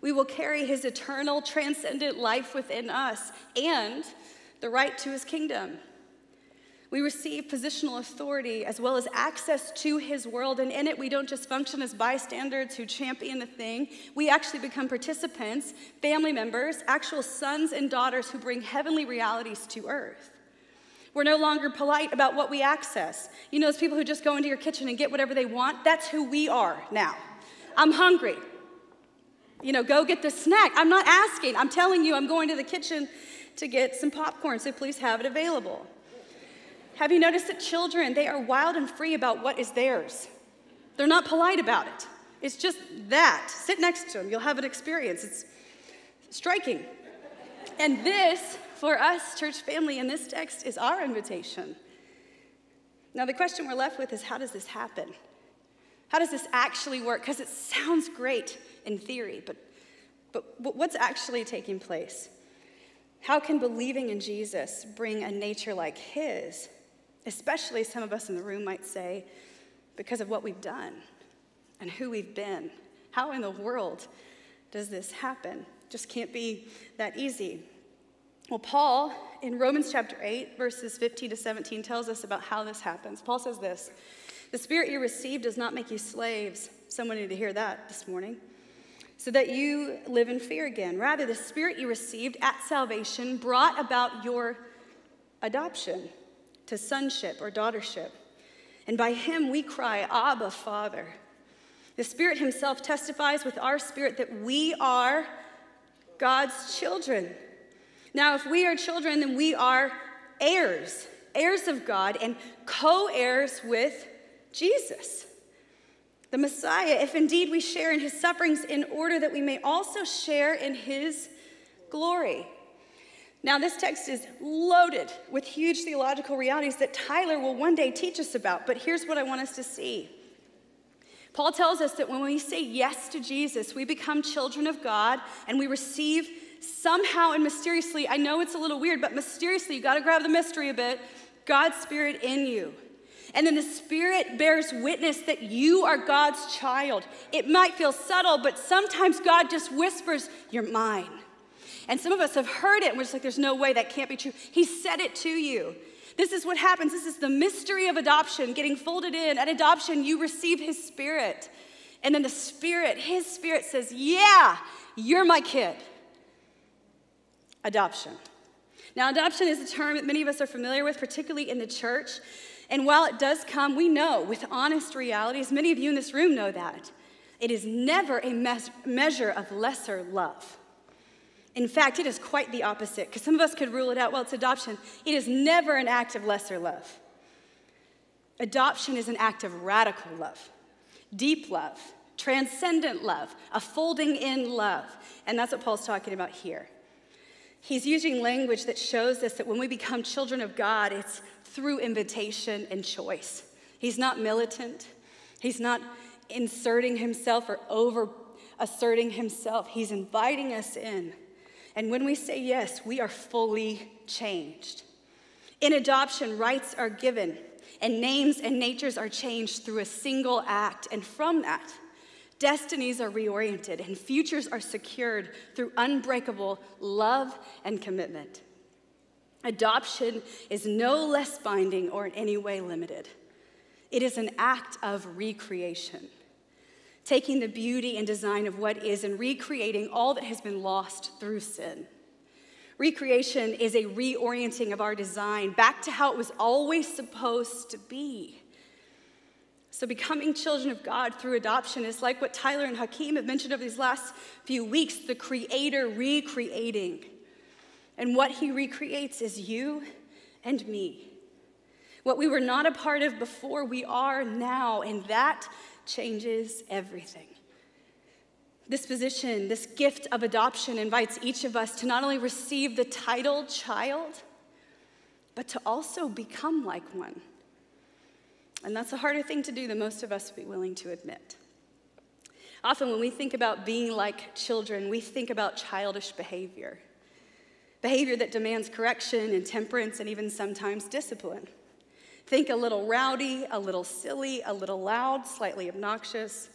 We will carry his eternal, transcendent life within us and the right to his kingdom. We receive positional authority as well as access to his world, and in it we don't just function as bystanders who champion the thing. We actually become participants, family members, actual sons and daughters who bring heavenly realities to earth. We're no longer polite about what we access. You know those people who just go into your kitchen and get whatever they want? That's who we are now. I'm hungry. You know, go get the snack. I'm not asking. I'm telling you I'm going to the kitchen to get some popcorn, so please have it available. Have you noticed that children, they are wild and free about what is theirs? They're not polite about it. It's just that. Sit next to them. You'll have an experience. It's striking. And this, for us, church family, in this text is our invitation. Now, the question we're left with is, how does this happen? How does this actually work? Because it sounds great in theory, but what's actually taking place? How can believing in Jesus bring a nature like his, especially some of us in the room might say, because of what we've done and who we've been? How in the world does this happen? Just can't be that easy. Well, Paul, in Romans chapter 8, verses 15 to 17, tells us about how this happens. Paul says this, "The spirit you received does not make you slaves." Someone needed to hear that this morning. "So that you live in fear again. Rather, the spirit you received at salvation brought about your adoption to sonship or daughtership. And by him we cry, 'Abba, Father.' The spirit himself testifies with our spirit that we are God's children. Now, if we are children, then we are heirs, heirs of God, and co-heirs with Jesus, the Messiah, if indeed we share in his sufferings in order that we may also share in his glory." Now, this text is loaded with huge theological realities that Tyler will one day teach us about, but here's what I want us to see. Paul tells us that when we say yes to Jesus, we become children of God and we receive somehow and mysteriously, I know it's a little weird, but mysteriously, you gotta grab the mystery a bit, God's Spirit in you. And then the Spirit bears witness that you are God's child. It might feel subtle, but sometimes God just whispers, "You're mine." And some of us have heard it, and we're just like, there's no way, that can't be true. He said it to you. This is what happens. This is the mystery of adoption, getting folded in. At adoption, you receive His Spirit. And then the Spirit, His Spirit says, yeah, you're my kid. Adoption. Now, adoption is a term that many of us are familiar with, particularly in the church. And while it does come, we know, with honest realities, many of you in this room know that, it is never a measure of lesser love. In fact, it is quite the opposite, because some of us could rule it out, well, it's adoption. It is never an act of lesser love. Adoption is an act of radical love, deep love, transcendent love, a folding in love. And that's what Paul's talking about here. He's using language that shows us that when we become children of God, it's through invitation and choice. He's not militant. He's not inserting himself or over-asserting himself. He's inviting us in. And when we say yes, we are fully changed. In adoption, rights are given, and names and natures are changed through a single act. And from that, destinies are reoriented, and futures are secured through unbreakable love and commitment. Adoption is no less binding or in any way limited. It is an act of recreation, taking the beauty and design of what is and recreating all that has been lost through sin. Recreation is a reorienting of our design back to how it was always supposed to be. So becoming children of God through adoption is like what Tyler and Hakeem have mentioned over these last few weeks, the Creator recreating. And what He recreates is you and me. What we were not a part of before, we are now, and that changes everything. This position, this gift of adoption invites each of us to not only receive the title child, but to also become like one. And that's a harder thing to do than most of us would be willing to admit. Often when we think about being like children, we think about childish behavior. Behavior that demands correction and temperance and even sometimes discipline. Think a little rowdy, a little silly, a little loud, slightly obnoxious.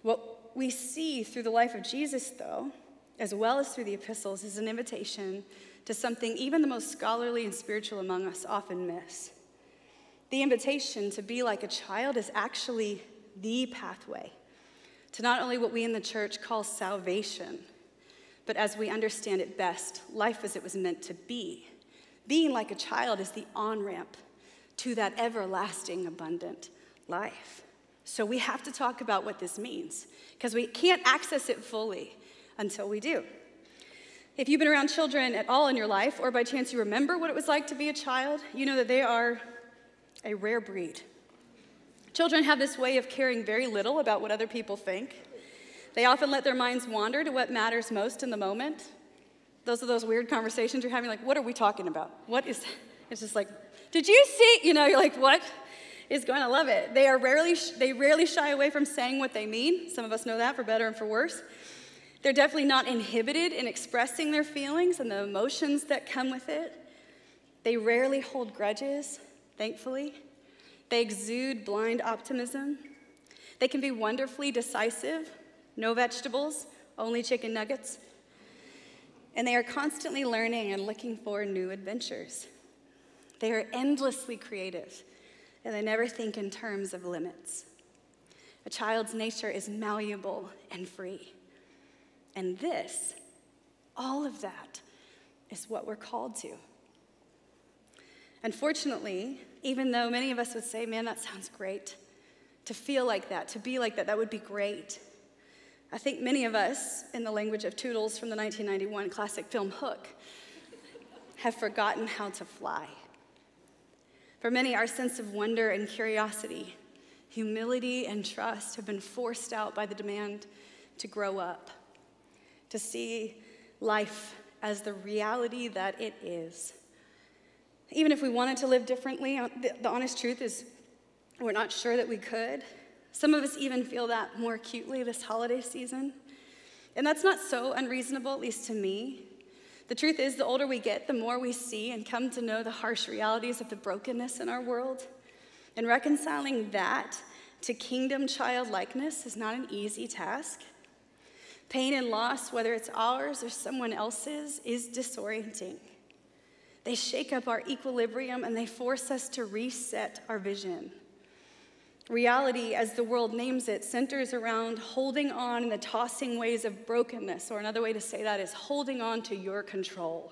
What we see through the life of Jesus, though, as well as through the epistles, is an invitation to something even the most scholarly and spiritual among us often miss. The invitation to be like a child is actually the pathway to not only what we in the church call salvation, but as we understand it best, life as it was meant to be. Being like a child is the on-ramp to that everlasting, abundant life. So we have to talk about what this means, because we can't access it fully until we do. If you've been around children at all in your life, or by chance you remember what it was like to be a child, you know that they are a rare breed. Children have this way of caring very little about what other people think. They often let their minds wander to what matters most in the moment. Those are those weird conversations you're having, like, what are we talking about? What is, it's just like, did you see? You know, you're like, what is going on? I love it. They rarely shy away from saying what they mean. Some of us know that, for better and for worse. They're definitely not inhibited in expressing their feelings and the emotions that come with it. They rarely hold grudges, thankfully. They exude blind optimism. They can be wonderfully decisive. No vegetables, only chicken nuggets. And they are constantly learning and looking for new adventures. They are endlessly creative, and they never think in terms of limits. A child's nature is malleable and free. And this, all of that, is what we're called to. Unfortunately, even though many of us would say, man, that sounds great, to feel like that, to be like that, that would be great. I think many of us, in the language of Tootles from the 1991 classic film Hook, have forgotten how to fly. For many, our sense of wonder and curiosity, humility and trust have been forced out by the demand to grow up, to see life as the reality that it is. Even if we wanted to live differently, the honest truth is we're not sure that we could. Some of us even feel that more acutely this holiday season. And that's not so unreasonable, at least to me. The truth is, the older we get, the more we see and come to know the harsh realities of the brokenness in our world. And reconciling that to kingdom childlikeness is not an easy task. Pain and loss, whether it's ours or someone else's, is disorienting. They shake up our equilibrium and they force us to reset our vision. Reality, as the world names it, centers around holding on in the tossing ways of brokenness, or another way to say that is holding on to your control.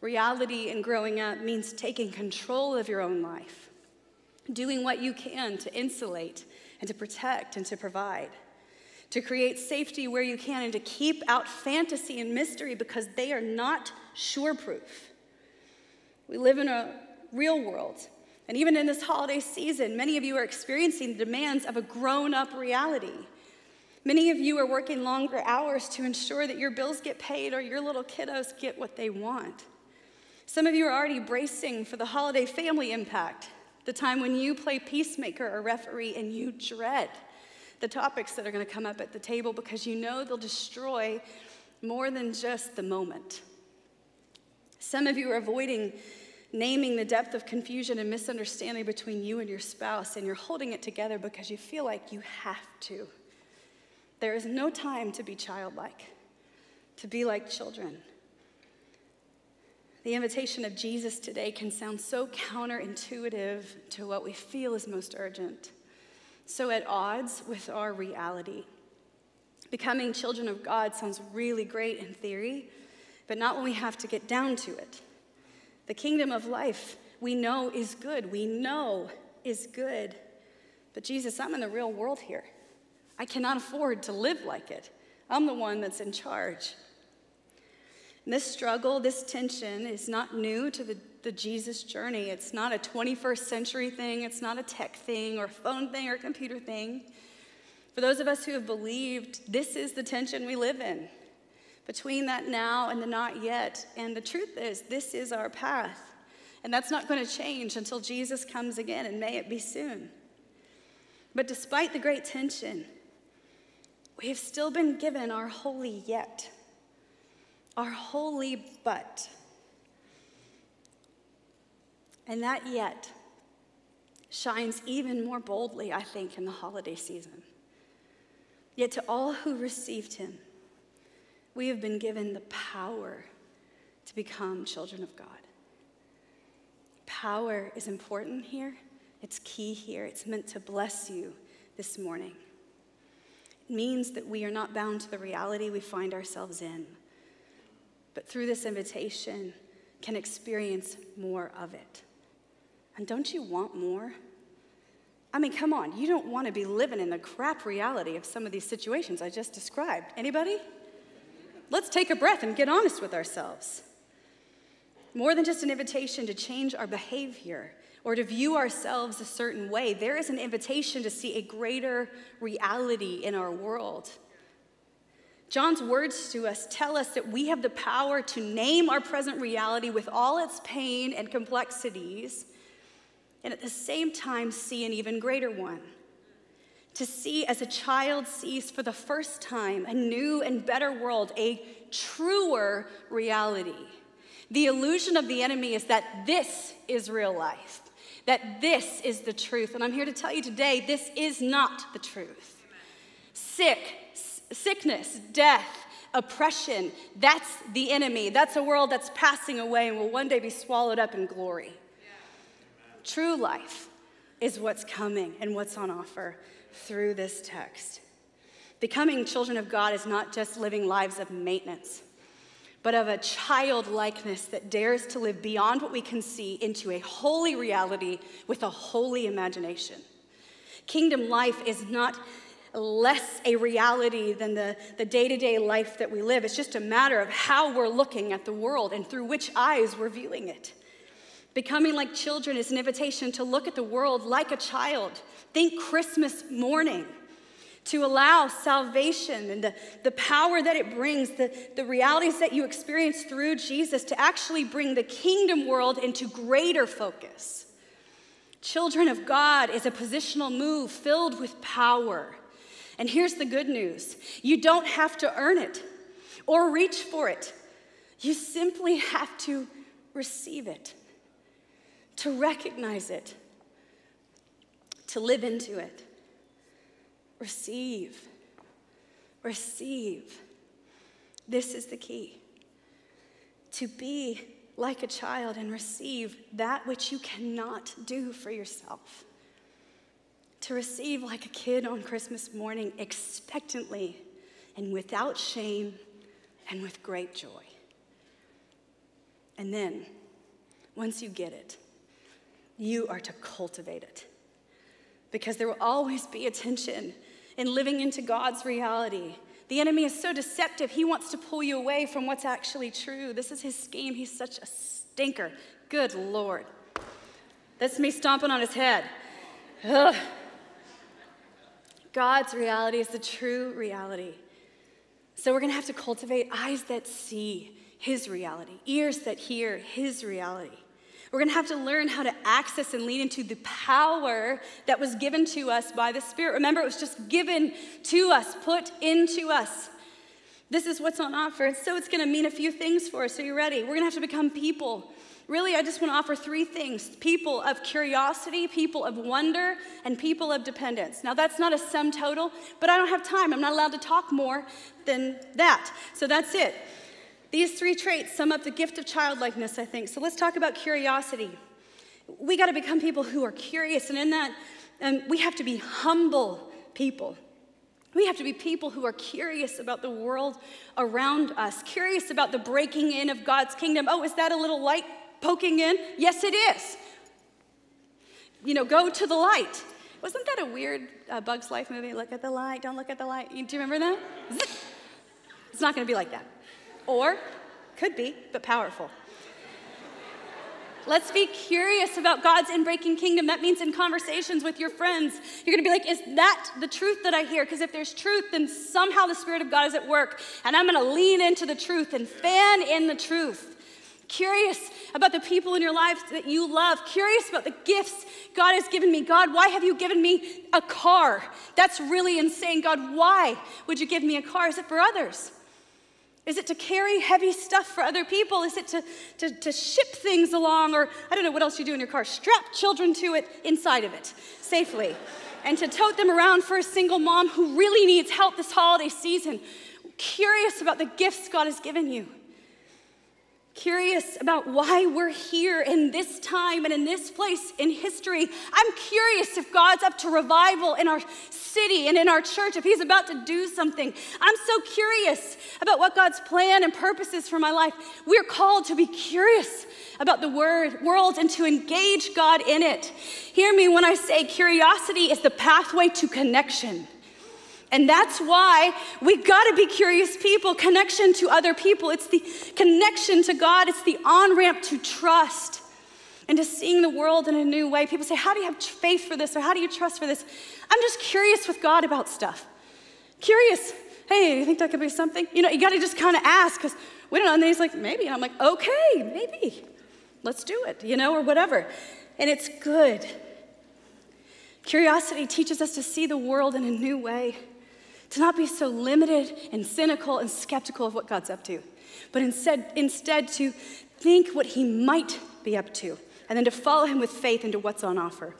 Reality in growing up means taking control of your own life, doing what you can to insulate and to protect and to provide, to create safety where you can and to keep out fantasy and mystery because they are not sure-proof. We live in a real world. And even in this holiday season, many of you are experiencing the demands of a grown-up reality. Many of you are working longer hours to ensure that your bills get paid or your little kiddos get what they want. Some of you are already bracing for the holiday family impact, the time when you play peacemaker or referee and you dread the topics that are going to come up at the table because you know they'll destroy more than just the moment. Some of you are avoiding naming the depth of confusion and misunderstanding between you and your spouse, and you're holding it together because you feel like you have to. There is no time to be childlike, to be like children. The invitation of Jesus today can sound so counterintuitive to what we feel is most urgent, so at odds with our reality. Becoming children of God sounds really great in theory, but not when we have to get down to it. The kingdom of life we know is good. We know is good. But Jesus, I'm in the real world here. I cannot afford to live like it. I'm the one that's in charge. And this struggle, this tension is not new to the Jesus journey. It's not a 21st century thing. It's not a tech thing or a phone thing or a computer thing. For those of us who have believed, this is the tension we live in. Between that now and the not yet. And the truth is, this is our path. And that's not going to change until Jesus comes again, and may it be soon. But despite the great tension, we have still been given our holy yet, our holy but. And that yet shines even more boldly, I think, in the holiday season. Yet to all who received him, we have been given the power to become children of God. Power is important here. It's key here. It's meant to bless you this morning. It means that we are not bound to the reality we find ourselves in, but through this invitation can experience more of it. And don't you want more? I mean, come on. You don't want to be living in the crap reality of some of these situations I just described. Anybody? Let's take a breath and get honest with ourselves. More than just an invitation to change our behavior or to view ourselves a certain way, there is an invitation to see a greater reality in our world. John's words to us tell us that we have the power to name our present reality with all its pain and complexities, and at the same time see an even greater one. To see as a child sees for the first time a new and better world, a truer reality. The illusion of the enemy is that this is real life, that this is the truth. And I'm here to tell you today, this is not the truth. Sickness, death, oppression, that's the enemy. That's a world that's passing away and will one day be swallowed up in glory. Yeah. True life is what's coming and what's on offer through this text. Becoming children of God is not just living lives of maintenance, but of a childlikeness that dares to live beyond what we can see into a holy reality with a holy imagination. Kingdom life is not less a reality than the day-to-day life that we live. It's just a matter of how we're looking at the world and through which eyes we're viewing it. Becoming like children is an invitation to look at the world like a child. Think Christmas morning, to allow salvation and the power that it brings, the realities that you experience through Jesus to actually bring the kingdom world into greater focus. Children of God is a positional move filled with power. And here's the good news. You don't have to earn it or reach for it. You simply have to receive it, to recognize it, to live into it. Receive. Receive. This is the key. To be like a child and receive that which you cannot do for yourself. To receive like a kid on Christmas morning, expectantly and without shame and with great joy. And then, once you get it, you are to cultivate it. Because there will always be a tension in living into God's reality. The enemy is so deceptive, he wants to pull you away from what's actually true. This is his scheme. He's such a stinker. Good Lord. That's me stomping on his head. Ugh. God's reality is the true reality. So we're going to have to cultivate eyes that see his reality, ears that hear his reality. We're going to have to learn how to access and lean into the power that was given to us by the Spirit. Remember, it was just given to us, put into us. This is what's on offer. And so it's going to mean a few things for us. Are you ready? We're going to have to become people. Really, I just want to offer three things. People of curiosity, people of wonder, and people of dependence. Now, that's not a sum total, but I don't have time. I'm not allowed to talk more than that. So that's it. These three traits sum up the gift of childlikeness, I think. So let's talk about curiosity. We got to become people who are curious, and in that, we have to be humble people. We have to be people who are curious about the world around us, curious about the breaking in of God's kingdom. Oh, is that a little light poking in? Yes, it is. You know, go to the light. Wasn't that a weird Bug's Life movie? Look at the light, don't look at the light. Do you remember that? It's not going to be like that. Or, could be, but powerful. Let's be curious about God's inbreaking kingdom. That means in conversations with your friends, you're going to be like, is that the truth that I hear? Because if there's truth, then somehow the Spirit of God is at work. And I'm going to lean into the truth and fan in the truth. Curious about the people in your life that you love. Curious about the gifts God has given me. God, why have you given me a car? That's really insane. God, why would you give me a car? Is it for others? Is it to carry heavy stuff for other people? Is it to ship things along? Or I don't know what else you do in your car. Strap children to it inside of it safely. And to tote them around for a single mom who really needs help this holiday season. Curious about the gifts God has given you. Curious about why we're here in this time and in this place in history. I'm curious if God's up to revival in our city and in our church, if he's about to do something. I'm so curious about what God's plan and purpose is for my life. We're called to be curious about the world and to engage God in it. Hear me when I say curiosity is the pathway to connection. And that's why we gotta be curious people, connection to other people. It's the connection to God. It's the on-ramp to trust and to seeing the world in a new way. People say, how do you have faith for this? Or how do you trust for this? I'm just curious with God about stuff. Curious, hey, you think that could be something? You know, you gotta just kinda ask, because we don't know. And then he's like, maybe. And I'm like, okay, maybe. Let's do it, you know, or whatever. And it's good. Curiosity teaches us to see the world in a new way. To not be so limited and cynical and skeptical of what God's up to, but instead to think what he might be up to, and then to follow him with faith into what's on offer.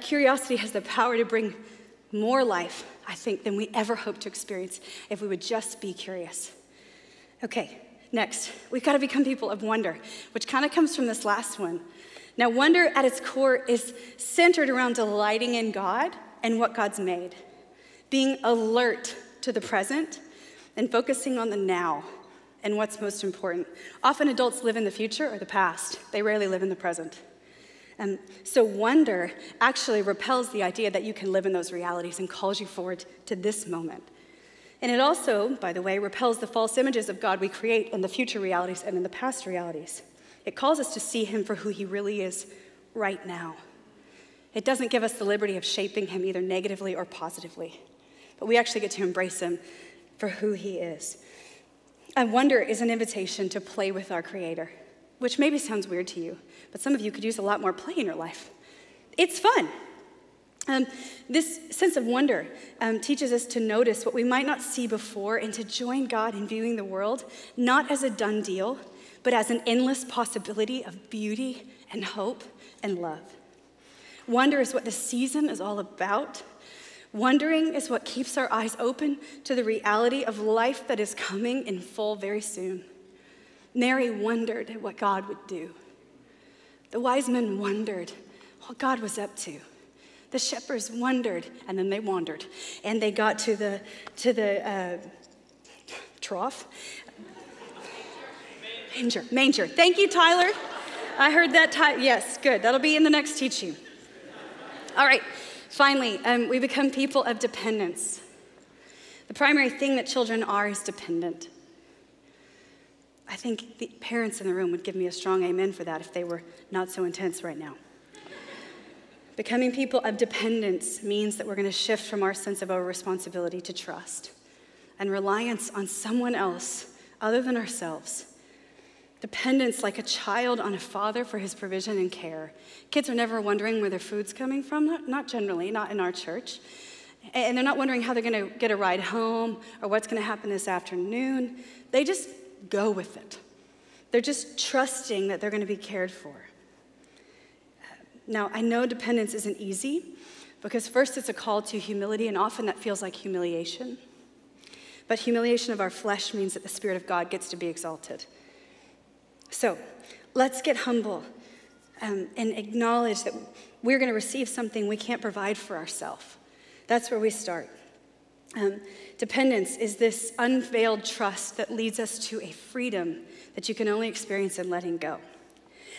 Curiosity has the power to bring more life, I think, than we ever hoped to experience if we would just be curious. Okay, next, we've got to become people of wonder, which kind of comes from this last one. Now, wonder at its core is centered around delighting in God and what God's made. Being alert to the present and focusing on the now and what's most important. Often adults live in the future or the past. They rarely live in the present. So wonder actually repels the idea that you can live in those realities and calls you forward to this moment. And it also, by the way, repels the false images of God we create in the future realities and in the past realities. It calls us to see him for who he really is right now. It doesn't give us the liberty of shaping him either negatively or positively. But we actually get to embrace him for who he is. And wonder is an invitation to play with our Creator, which maybe sounds weird to you, but some of you could use a lot more play in your life. It's fun. This sense of wonder teaches us to notice what we might not see before and to join God in viewing the world, not as a done deal, but as an endless possibility of beauty and hope and love. Wonder is what the season is all about. Wondering is what keeps our eyes open to the reality of life that is coming in full very soon. Mary wondered at what God would do. The wise men wondered what God was up to. The shepherds wondered, and then they wandered, and they got to the trough. Manger. Thank you, Tyler. I heard that. Yes, good. That'll be in the next teaching. All right. Finally, we become people of dependence. The primary thing that children are is dependent. I think the parents in the room would give me a strong amen for that if they were not so intense right now. Becoming people of dependence means that we're going to shift from our sense of our responsibility to trust and reliance on someone else other than ourselves. Dependence like a child on a father for his provision and care. Kids are never wondering where their food's coming from, not generally, not in our church. And they're not wondering how they're going to get a ride home or what's going to happen this afternoon. They just go with it. They're just trusting that they're going to be cared for. Now, I know dependence isn't easy because first it's a call to humility, and often that feels like humiliation. But humiliation of our flesh means that the Spirit of God gets to be exalted. So let's get humble and acknowledge that we're going to receive something we can't provide for ourselves. That's where we start. Dependence is this unveiled trust that leads us to a freedom that you can only experience in letting go.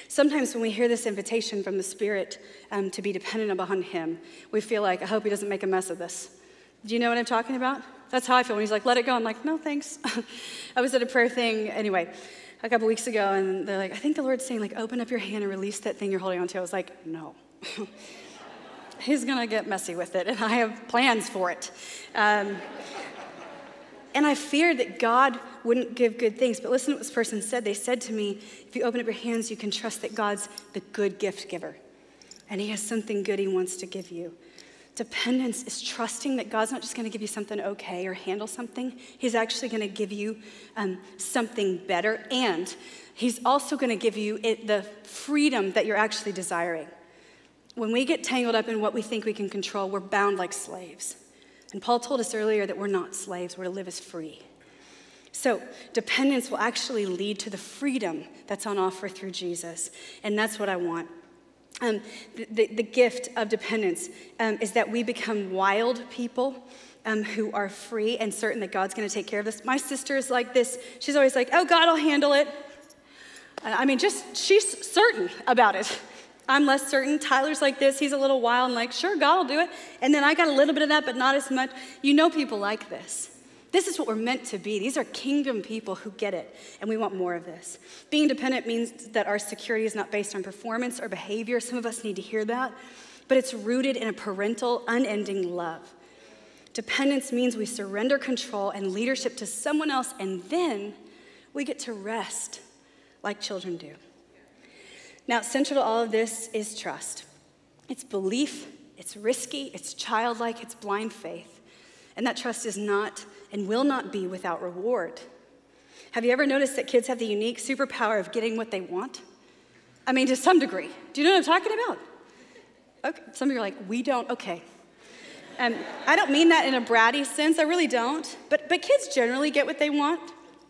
Sometimes when we hear this invitation from the Spirit to be dependent upon Him, we feel like, I hope He doesn't make a mess of this. Do you know what I'm talking about? That's how I feel when He's like, let it go. I'm like, no, thanks. I was at a prayer thing anyway a couple weeks ago, and they're like, I think the Lord's saying, like, open up your hand and release that thing you're holding on to. I was like, no. He's going to get messy with it, and I have plans for it. And I feared that God wouldn't give good things. But listen to what this person said. They said to me, if you open up your hands, you can trust that God's the good gift giver, and He has something good He wants to give you. Dependence is trusting that God's not just going to give you something okay or handle something. He's actually going to give you something better, and He's also going to give you the freedom that you're actually desiring. When we get tangled up in what we think we can control, we're bound like slaves. And Paul told us earlier that we're not slaves. We're to live as free. So dependence will actually lead to the freedom that's on offer through Jesus, and that's what I want. The gift of dependence is that we become wild people who are free and certain that God's going to take care of us. My sister is like this. She's always like, oh, God will handle it. I mean, just she's certain about it. I'm less certain. Tyler's like this. He's a little wild and like, sure, God will do it. And then I got a little bit of that, but not as much. You know people like this. This is what we're meant to be. These are kingdom people who get it, and we want more of this. Being dependent means that our security is not based on performance or behavior. Some of us need to hear that, but it's rooted in a parental, unending love. Dependence means we surrender control and leadership to someone else, and then we get to rest like children do. Now, central to all of this is trust. It's belief, it's risky, it's childlike, it's blind faith. And that trust is not and will not be without reward. Have you ever noticed that kids have the unique superpower of getting what they want? I mean, to some degree. Do you know what I'm talking about? Okay. Some of you are like, we don't, okay. I don't mean that in a bratty sense, I really don't. But kids generally get what they want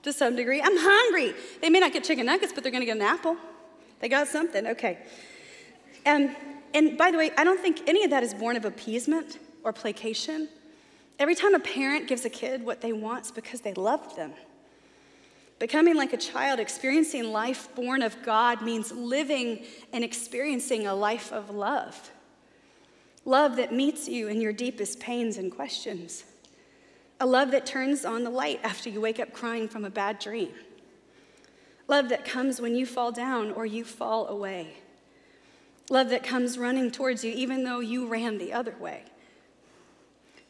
to some degree. I'm hungry. They may not get chicken nuggets, but they're gonna get an apple. They got something, okay. And by the way, I don't think any of that is born of appeasement or placation. Every time a parent gives a kid what they want, it's because they love them. Becoming like a child, experiencing life born of God, means living and experiencing a life of love. Love that meets you in your deepest pains and questions. A love that turns on the light after you wake up crying from a bad dream. Love that comes when you fall down or you fall away. Love that comes running towards you even though you ran the other way.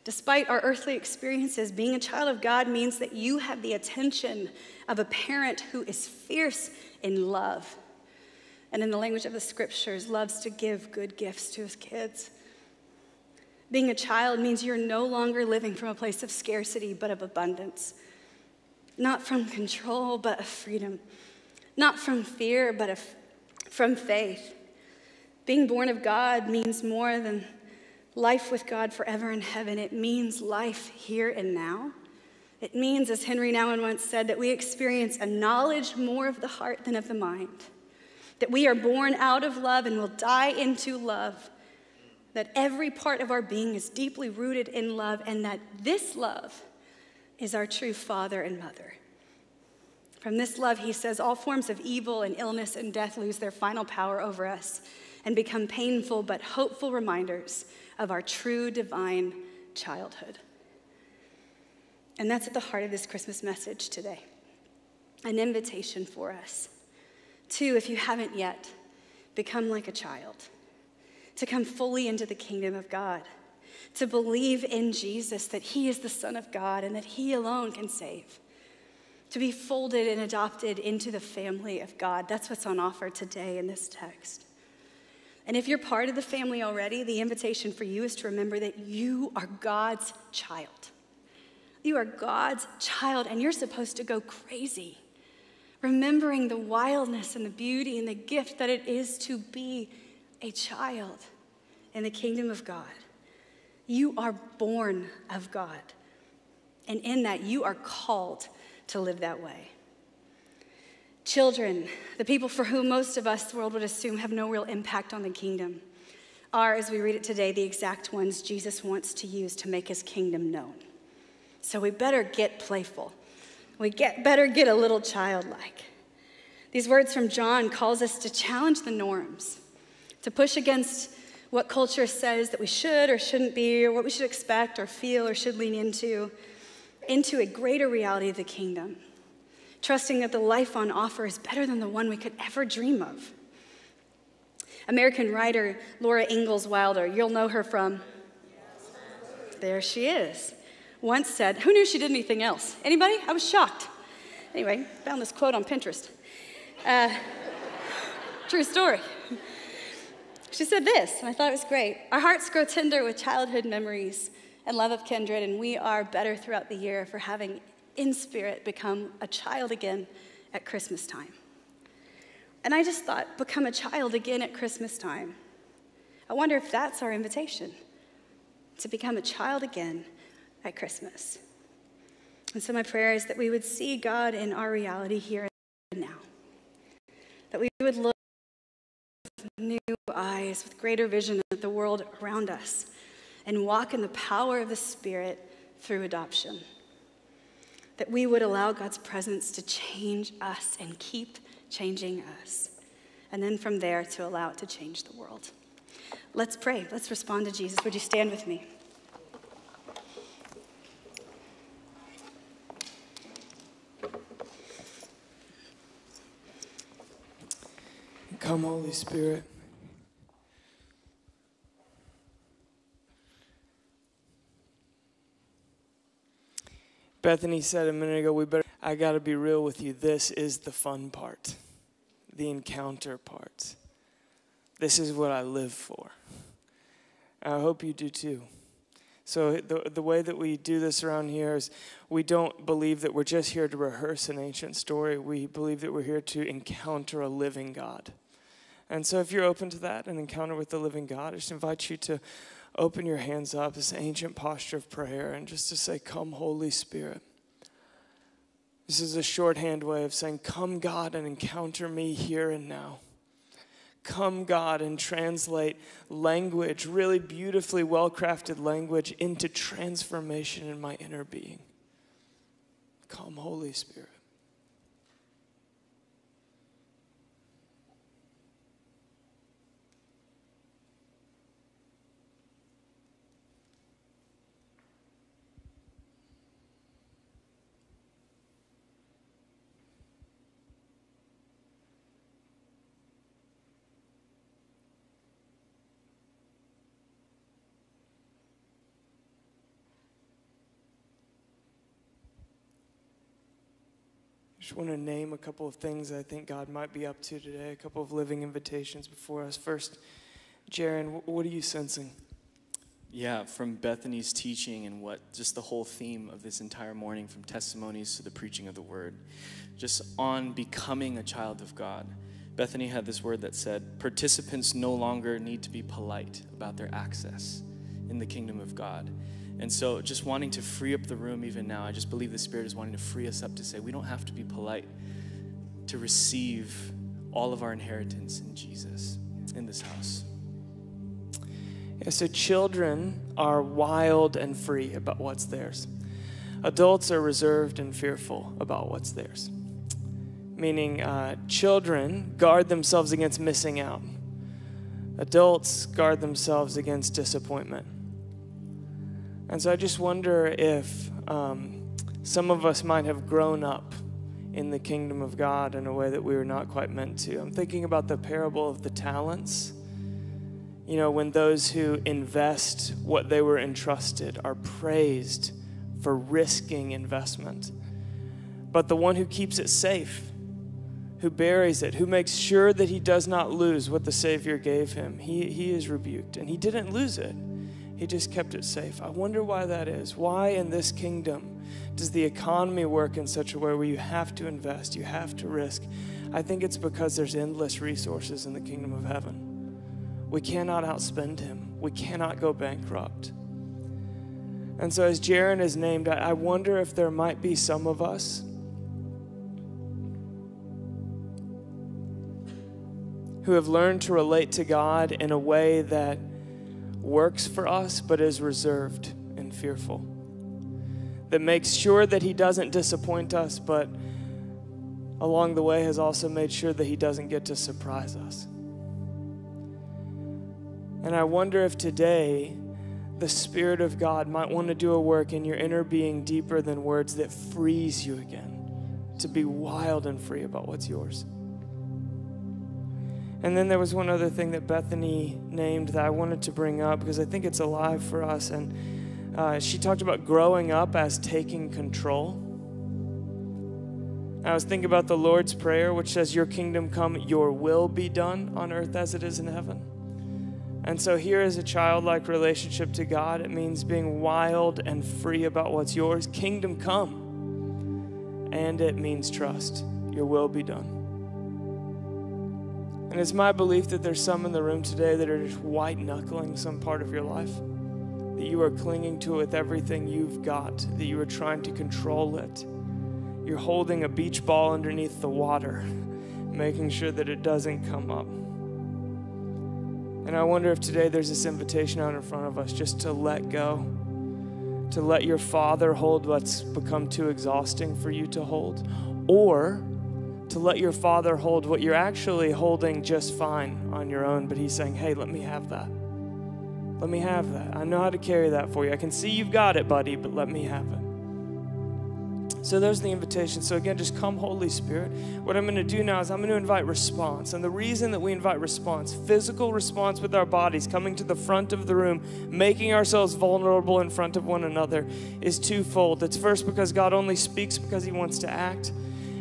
Despite our earthly experiences, being a child of God means that you have the attention of a parent who is fierce in love and in the language of the scriptures, loves to give good gifts to his kids. Being a child means you're no longer living from a place of scarcity, but of abundance. Not from control, but of freedom. Not from fear, but from faith. Being born of God means more than life with God forever in heaven. It means life here and now. It means, as Henry Nouwen once said, that we experience a knowledge more of the heart than of the mind. That we are born out of love and will die into love. That every part of our being is deeply rooted in love, and that this love is our true father and mother. From this love, he says, all forms of evil and illness and death lose their final power over us and become painful but hopeful reminders of our true divine childhood. And that's at the heart of this Christmas message today, an invitation for us to, if you haven't yet, become like a child, to come fully into the kingdom of God, to believe in Jesus, that he is the Son of God and that he alone can save, to be folded and adopted into the family of God. That's what's on offer today in this text. And if you're part of the family already, the invitation for you is to remember that you are God's child. You are God's child, and you're supposed to go crazy, remembering the wildness and the beauty and the gift that it is to be a child in the kingdom of God. You are born of God, and in that you are called to live that way. Children, the people for whom most of us, the world would assume, have no real impact on the kingdom, are, as we read it today, the exact ones Jesus wants to use to make his kingdom known. So we better get playful. We better get a little childlike. These words from John calls us to challenge the norms, to push against what culture says that we should or shouldn't be, or what we should expect or feel or should lean into a greater reality of the kingdom, trusting that the life on offer is better than the one we could ever dream of. American writer Laura Ingalls Wilder, you'll know her from, there she is, once said, who knew she did anything else? Anybody? I was shocked. Anyway, found this quote on Pinterest. True story. She said this, and I thought it was great. Our hearts grow tender with childhood memories and love of kindred, and we are better throughout the year for having in spirit become a child again at Christmas time. And I just thought, become a child again at Christmas time. I wonder if that's our invitation, to become a child again at Christmas. And so my prayer is that we would see God in our reality here and now, that we would look with new eyes, with greater vision of the world around us, and walk in the power of the Spirit through adoption, that we would allow God's presence to change us and keep changing us, and then from there to allow it to change the world. Let's pray. Let's respond to Jesus. Would you stand with me? Come, Holy Spirit. Bethany said a minute ago, I gotta be real with you. This is the fun part, the encounter part. This is what I live for. I hope you do too. So the way that we do this around here is we don't believe that we're just here to rehearse an ancient story. We believe that we're here to encounter a living God. And so if you're open to that, an encounter with the living God, I just invite you to open your hands up, this ancient posture of prayer, and just to say, come, Holy Spirit. This is a shorthand way of saying, come, God, and encounter me here and now. Come, God, and translate language, really beautifully well-crafted language, into transformation in my inner being. Come, Holy Spirit. Just want to name a couple of things I think God might be up to today, a couple of living invitations before us. First, Jaron, what are you sensing? Yeah, from Bethany's teaching and what just the whole theme of this entire morning, from testimonies to the preaching of the word, just on becoming a child of God. Bethany had this word that said, participants no longer need to be polite about their access in the kingdom of God. And so just wanting to free up the room even now, I just believe the Spirit is wanting to free us up to say we don't have to be polite to receive all of our inheritance in Jesus in this house. Yeah, so children are wild and free about what's theirs. Adults are reserved and fearful about what's theirs. Meaning children guard themselves against missing out. Adults guard themselves against disappointment. And so I just wonder if some of us might have grown up in the kingdom of God in a way that we were not quite meant to. I'm thinking about the parable of the talents. You know, when those who invest what they were entrusted are praised for risking investment. But the one who keeps it safe, who buries it, who makes sure that he does not lose what the Savior gave him, he is rebuked. And he didn't lose it. He just kept it safe. I wonder why that is. Why in this kingdom does the economy work in such a way where you have to invest, you have to risk? I think it's because there's endless resources in the kingdom of heaven. We cannot outspend him. We cannot go bankrupt. And so as Jaron is named, I wonder if there might be some of us who have learned to relate to God in a way that works for us, but is reserved and fearful. That makes sure that he doesn't disappoint us, but along the way has also made sure that he doesn't get to surprise us. And I wonder if today the Spirit of God might want to do a work in your inner being deeper than words that frees you again to be wild and free about what's yours. And then there was one other thing that Bethany named that I wanted to bring up because I think it's alive for us. And she talked about growing up as taking control. I was thinking about the Lord's Prayer, which says, your kingdom come, your will be done on earth as it is in heaven. And so here is a childlike relationship to God. It means being wild and free about what's yours. Kingdom come. And it means trust. Your will be done. And it's my belief that there's some in the room today that are just white-knuckling some part of your life, that you are clinging to it with everything you've got, that you are trying to control it. You're holding a beach ball underneath the water, making sure that it doesn't come up. And I wonder if today there's this invitation out in front of us just to let go, to let your Father hold what's become too exhausting for you to hold, or to let your Father hold what you're actually holding just fine on your own, but he's saying, hey, let me have that. Let me have that. I know how to carry that for you. I can see you've got it, buddy, but let me have it. So there's the invitation. So again, just come, Holy Spirit. What I'm going to do now is I'm going to invite response. And the reason that we invite response, physical response with our bodies, coming to the front of the room, making ourselves vulnerable in front of one another, is twofold. It's first because God only speaks because he wants to act.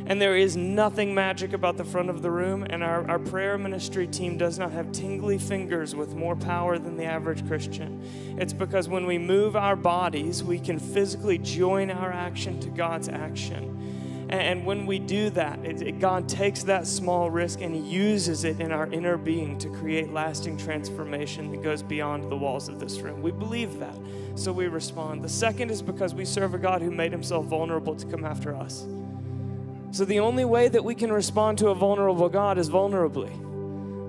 And there is nothing magic about the front of the room, and our prayer ministry team does not have tingly fingers with more power than the average Christian. It's because when we move our bodies, we can physically join our action to God's action. And when we do that, God takes that small risk and he uses it in our inner being to create lasting transformation that goes beyond the walls of this room. We believe that, so we respond. The second is because we serve a God who made himself vulnerable to come after us. So the only way that we can respond to a vulnerable God is vulnerably.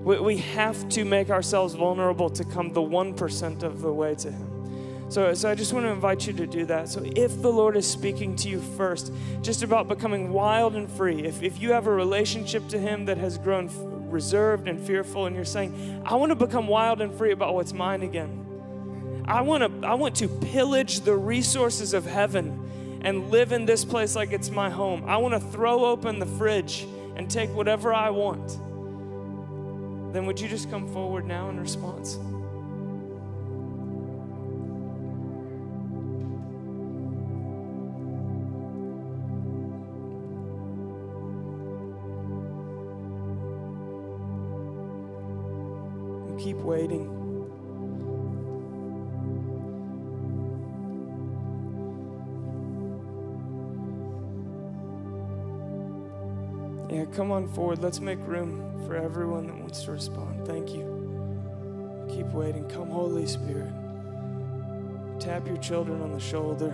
We have to make ourselves vulnerable to come the 1% of the way to him. So I just want to invite you to do that. So if the Lord is speaking to you first, just about becoming wild and free, if you have a relationship to him that has grown reserved and fearful and you're saying, I want to become wild and free about what's mine again. I want to pillage the resources of heaven and live in this place like it's my home. I want to throw open the fridge and take whatever I want. Then would you just come forward now in response? keep waiting. Yeah, come on forward. Let's make room for everyone that wants to respond. Thank you. Keep waiting. Come, Holy Spirit. Tap your children on the shoulder.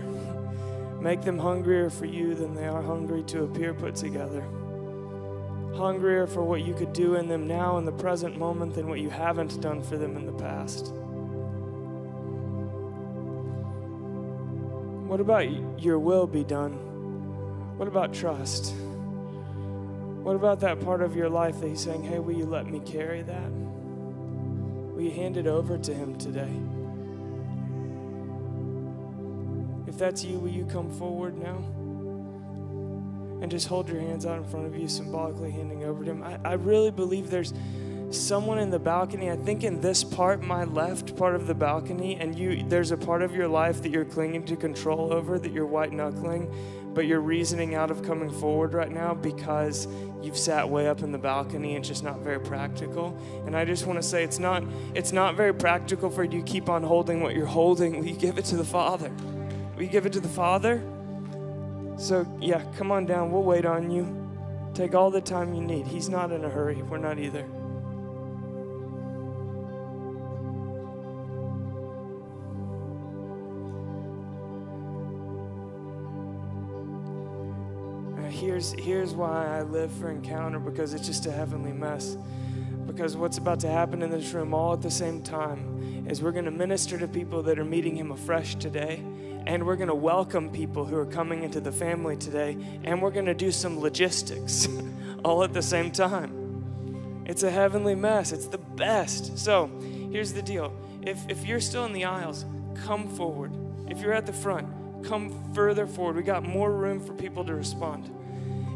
Make them hungrier for you than they are hungry to appear put together. Hungrier for what you could do in them now in the present moment than what you haven't done for them in the past. What about your will be done? What about trust? What about that part of your life that he's saying, hey, will you let me carry that? Will you hand it over to him today? If that's you, will you come forward now? And just hold your hands out in front of you, symbolically handing over to him. I really believe there's someone in the balcony, I think in this part, my left part of the balcony, and there's a part of your life that you're clinging to control over, that you're white knuckling, but you're reasoning out of coming forward right now because you've sat way up in the balcony. It's just not very practical. And I just want to say it's not very practical for you to keep on holding what you're holding. Will you give it to the Father? Will you give it to the Father? So, yeah, come on down. We'll wait on you. Take all the time you need. He's not in a hurry. We're not either. Here's why I live for encounter, because it's just a heavenly mess. Because what's about to happen in this room all at the same time is we're going to minister to people that are meeting him afresh today. And we're going to welcome people who are coming into the family today. And we're going to do some logistics all at the same time. It's a heavenly mess. It's the best. So here's the deal. If you're still in the aisles, come forward. If you're at the front, come further forward. We got more room for people to respond.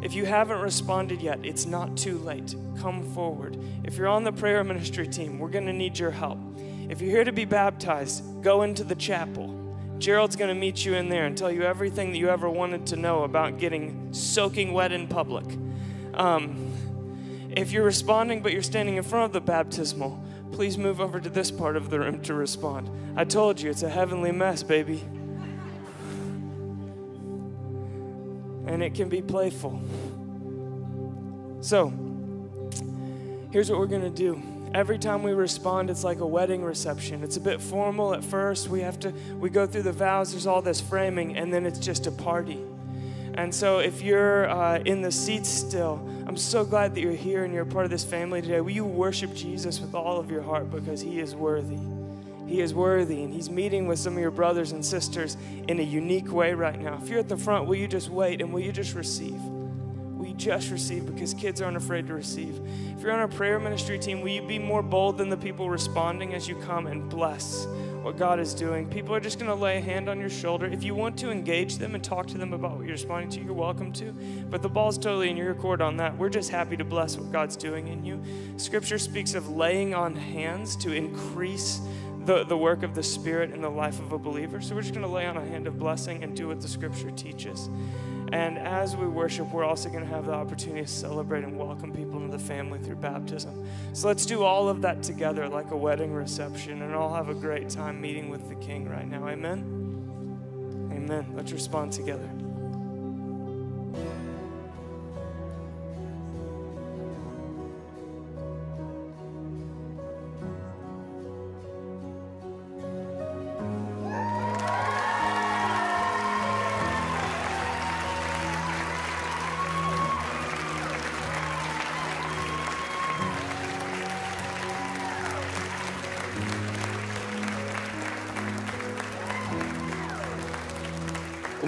If you haven't responded yet, it's not too late. Come forward. If you're on the prayer ministry team, we're going to need your help. If you're here to be baptized, go into the chapel. Gerald's going to meet you in there and tell you everything that you ever wanted to know about getting soaking wet in public. If you're responding but you're standing in front of the baptismal, please move over to this part of the room to respond. I told you, it's a heavenly mess, baby. And it can be playful. So, here's what we're going to do. Every time we respond, it's like a wedding reception. It's a bit formal at first. We go through the vows. There's all this framing, and then it's just a party. And so if you're in the seats still, I'm so glad that you're here and you're a part of this family today. Will you worship Jesus with all of your heart, because he is worthy. He is worthy, and he's meeting with some of your brothers and sisters in a unique way right now. If you're at the front, will you just wait, and will you just receive? Just receive, because kids aren't afraid to receive. If you're on our prayer ministry team, will you be more bold than the people responding as you come and bless what God is doing? People are just going to lay a hand on your shoulder. If you want to engage them and talk to them about what you're responding to, you're welcome to, but the ball's totally in your court on that. We're just happy to bless what God's doing in you. Scripture speaks of laying on hands to increase the work of the Spirit in the life of a believer. So we're just going to lay on a hand of blessing and do what the Scripture teaches. And as we worship, we're also going to have the opportunity to celebrate and welcome people into the family through baptism. So let's do all of that together like a wedding reception, and all have a great time meeting with the King right now. Amen? Amen. Let's respond together.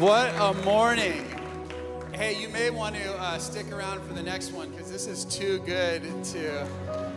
What a morning. Hey, you may want to stick around for the next one, because this is too good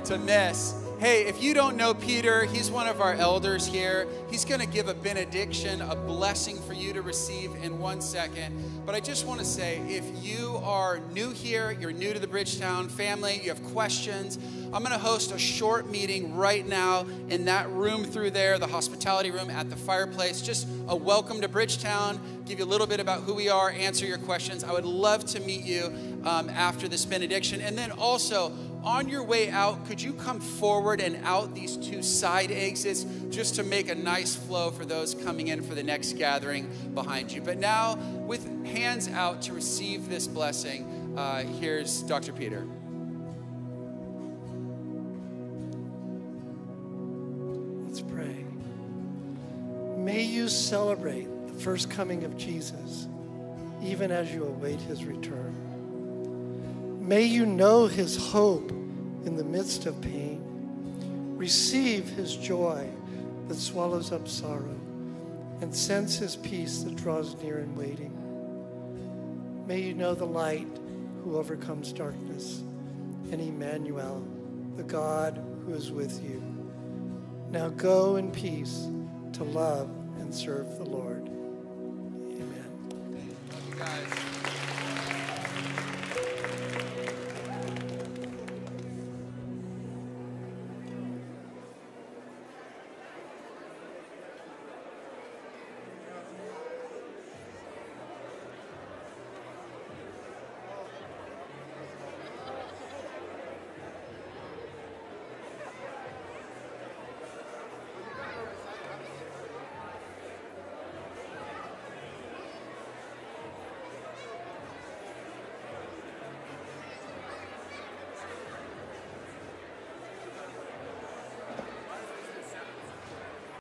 to miss. Hey, if you don't know Peter, he's one of our elders here. He's going to give a benediction, a blessing for you to receive in 1 second. But I just want to say, if you are new here, you're new to the Bridgetown family, you have questions, I'm going to host a short meeting right now in that room through there, the hospitality room at the fireplace. Just a welcome to Bridgetown, give you a little bit about who we are, answer your questions. I would love to meet you after this benediction. And then also, on your way out, could you come forward and out these two side exits just to make a nice flow for those coming in for the next gathering behind you. But now, with hands out to receive this blessing, here's Dr. Peter. Let's pray. May you celebrate the first coming of Jesus, even as you await his return. May you know his hope in the midst of pain. Receive his joy that swallows up sorrow, and sense his peace that draws near in waiting. May you know the light who overcomes darkness, and Emmanuel, the God who is with you. Now go in peace to love and serve the Lord.